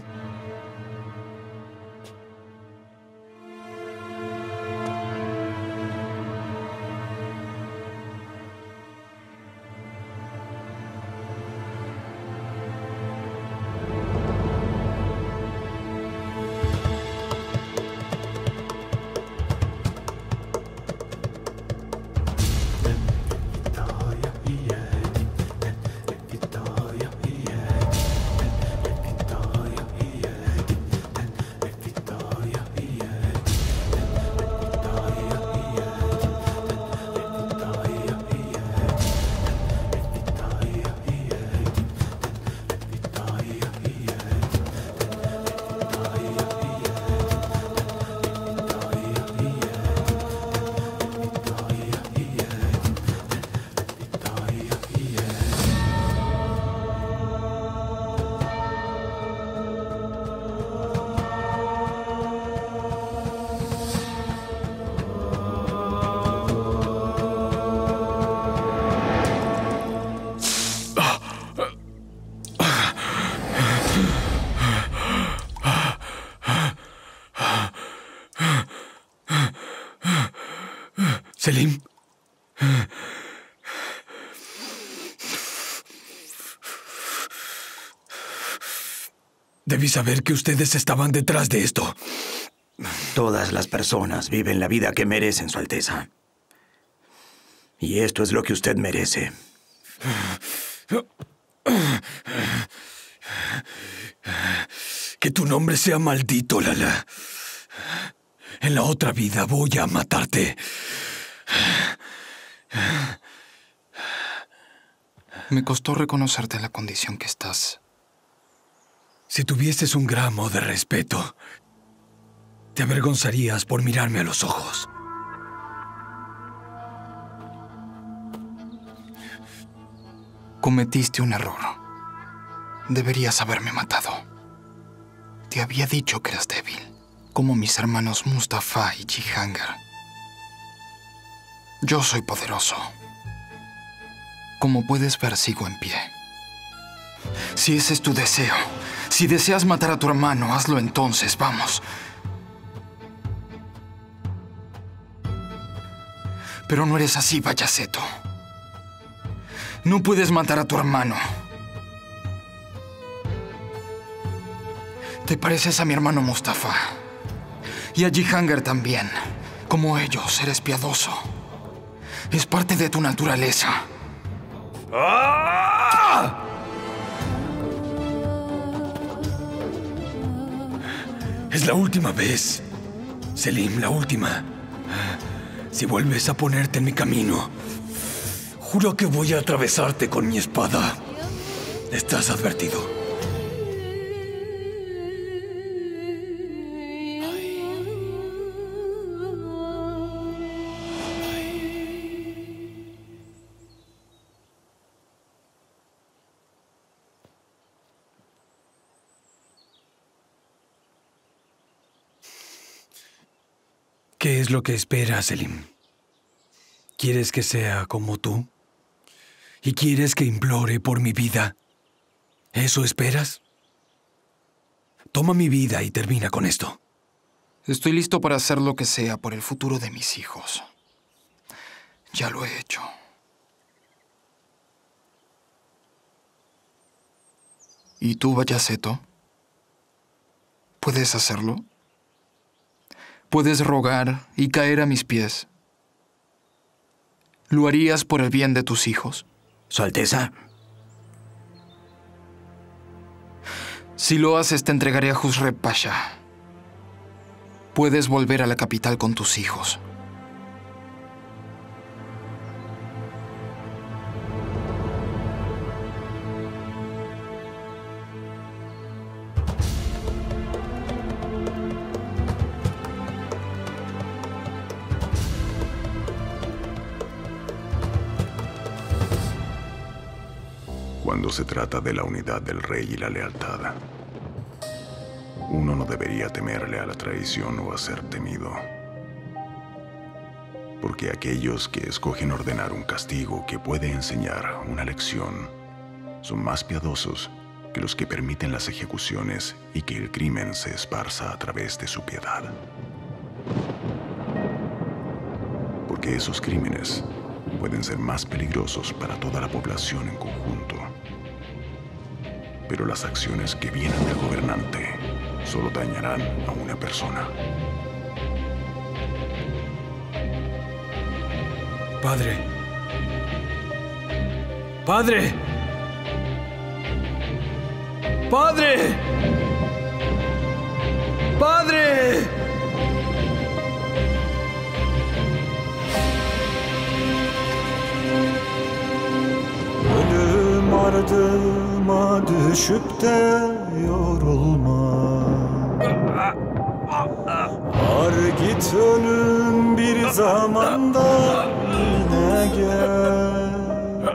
Selim. Debí saber que ustedes estaban detrás de esto. Todas las personas viven la vida que merecen, Su Alteza. Y esto es lo que usted merece. Que tu nombre sea maldito, Lala. En la otra vida voy a matarte. Me costó reconocerte en la condición que estás. Si tuvieses un gramo de respeto, te avergonzarías por mirarme a los ojos. Cometiste un error. Deberías haberme matado. Te había dicho que eras débil, como mis hermanos Mustafa y Cihangir. Yo soy poderoso. Como puedes ver, sigo en pie. Si ese es tu deseo, si deseas matar a tu hermano, hazlo entonces, vamos. Pero no eres así, Bayaceto. No puedes matar a tu hermano. Te pareces a mi hermano Mustafa. Y a Cihangir también. Como ellos, eres piadoso. Es parte de tu naturaleza. ¡Ah! Es la última vez, Selim, la última. Si vuelves a ponerte en mi camino, juro que voy a atravesarte con mi espada. Estás advertido. ¿Qué es lo que esperas, Selim? ¿Quieres que sea como tú? ¿Y quieres que implore por mi vida? ¿Eso esperas? Toma mi vida y termina con esto. Estoy listo para hacer lo que sea por el futuro de mis hijos. Ya lo he hecho. ¿Y tú, Bayaceto? ¿Puedes hacerlo? Puedes rogar y caer a mis pies. ¿Lo harías por el bien de tus hijos? Su Alteza. Si lo haces, te entregaré a Hüsrev Pasha. Puedes volver a la capital con tus hijos. Cuando se trata de la unidad del rey y la lealtad, uno no debería temerle a la traición o a ser temido. Porque aquellos que escogen ordenar un castigo que puede enseñar una lección son más piadosos que los que permiten las ejecuciones y que el crimen se esparza a través de su piedad. Porque esos crímenes pueden ser más peligrosos para toda la población en conjunto. Pero las acciones que vienen del gobernante solo dañarán a una persona. Padre. Padre. Padre. Padre. Ardıma düşüp de yorulma. Var git ölüm bir zamanda yine gel.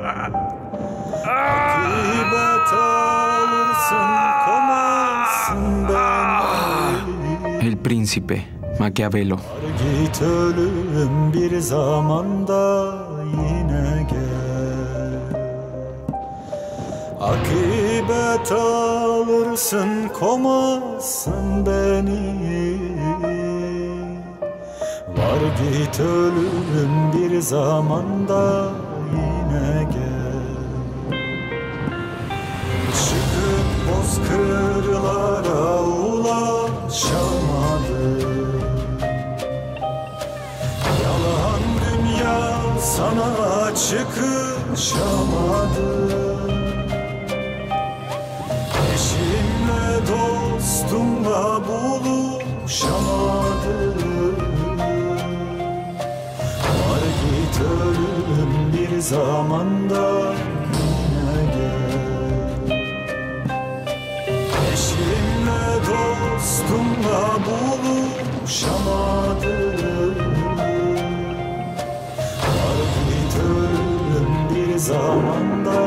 Akıbet alırsın komarsın beni. El Príncipe, Maquiavelo. Var git ölüm bir zamanda yine gel. Akıbet alırsın, komasın beni. Var git ölüm bir zamanda yine gel. Çıkıp bozkırlara ulaşamadım. Yalan dünya sana çıkışamadım. Dostumla buluşamadım. Var git ölüm bir zamanda yine gel. Eşim Kavuşamadım artık ölüm bir zamanda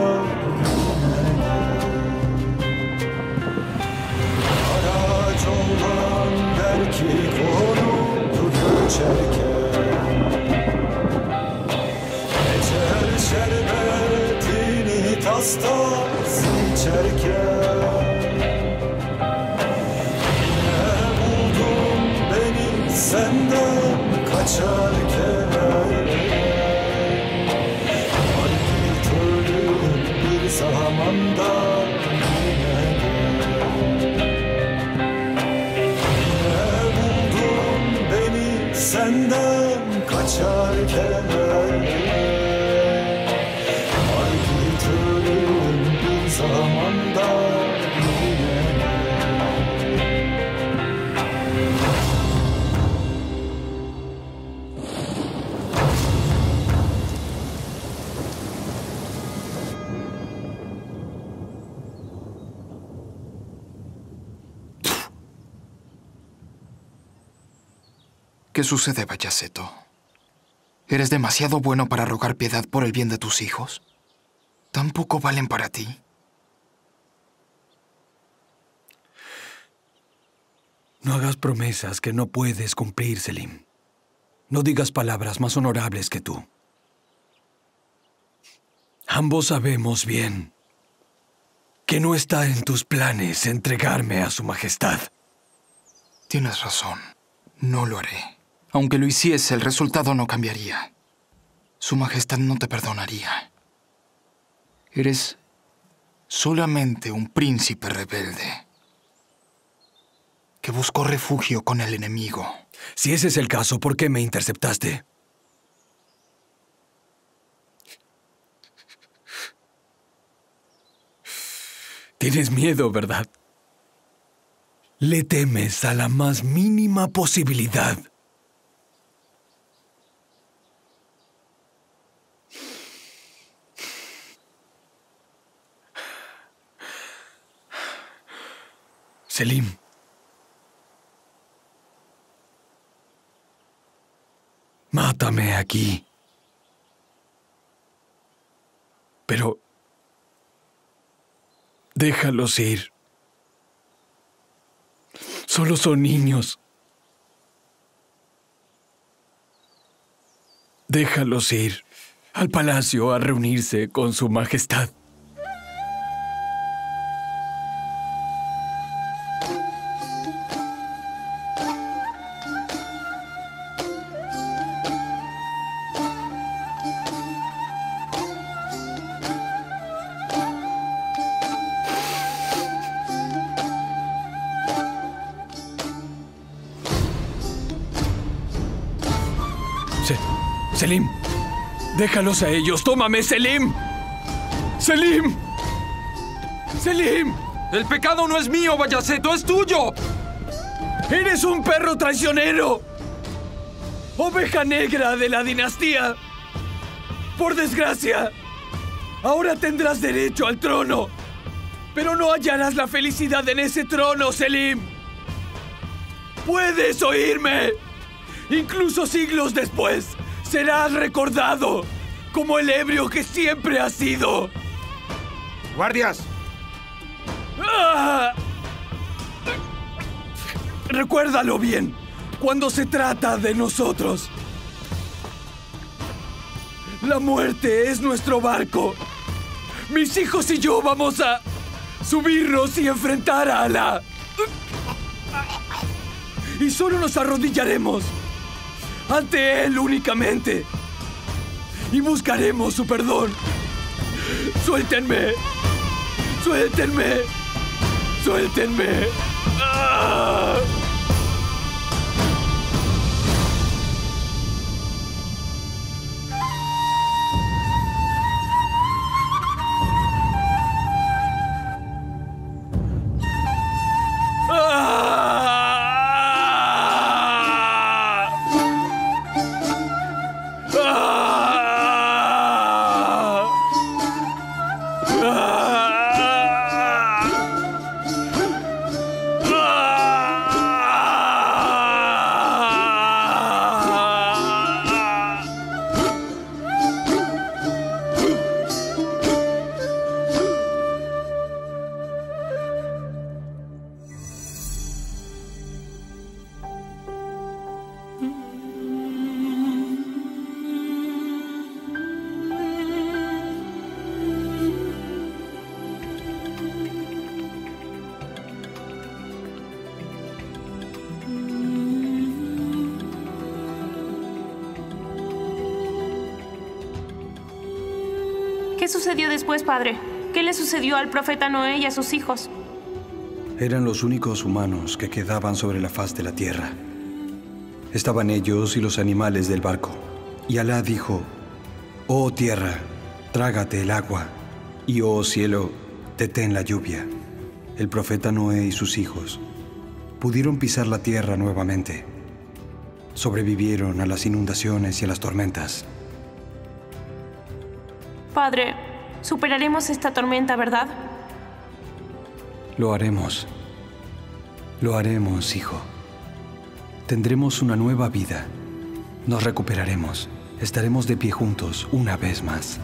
araç olan belki konuldu göçerken ecer şerbetini tastas içerken senden kaçarken artık ölüm bir zamanda yine buldun beni senden kaçarken artık ölüm bir zamanda. ¿Qué sucede, Bayaceto? ¿Eres demasiado bueno para rogar piedad por el bien de tus hijos? ¿Tampoco valen para ti? No hagas promesas que no puedes cumplir, Selim. No digas palabras más honorables que tú. Ambos sabemos bien que no está en tus planes entregarme a su majestad. Tienes razón. No lo haré. Aunque lo hiciese, el resultado no cambiaría. Su majestad no te perdonaría. Eres solamente un príncipe rebelde que buscó refugio con el enemigo. Si ese es el caso, ¿por qué me interceptaste? Tienes miedo, ¿verdad? Le temes a la más mínima posibilidad. Selim. Mátame aquí. Pero déjalos ir. Solo son niños. Déjalos ir al palacio a reunirse con su majestad. Selim, déjalos a ellos. Tómame, Selim. Selim. Selim. El pecado no es mío, Bayaceto, es tuyo. Eres un perro traicionero. Oveja negra de la dinastía. Por desgracia, ahora tendrás derecho al trono. Pero no hallarás la felicidad en ese trono, Selim. Puedes oírme. Incluso siglos después. Serás recordado como el ebrio que siempre has sido. ¡Guardias! ¡Ah! Recuérdalo bien cuando se trata de nosotros. La muerte es nuestro barco. Mis hijos y yo vamos a subirnos y enfrentar a Alá. Y solo nos arrodillaremos ante él únicamente. Y buscaremos su perdón. ¡Suéltenme! ¡Suéltenme! ¡Suéltenme! ¡Ah! ¿Qué sucedió después, padre? ¿Qué le sucedió al profeta Noé y a sus hijos? Eran los únicos humanos que quedaban sobre la faz de la tierra. Estaban ellos y los animales del barco. Y Alá dijo: «Oh tierra, trágate el agua, y oh cielo, detén la lluvia». El profeta Noé y sus hijos pudieron pisar la tierra nuevamente. Sobrevivieron a las inundaciones y a las tormentas. Padre, superaremos esta tormenta, ¿verdad? Lo haremos. Lo haremos, hijo. Tendremos una nueva vida. Nos recuperaremos. Estaremos de pie juntos una vez más.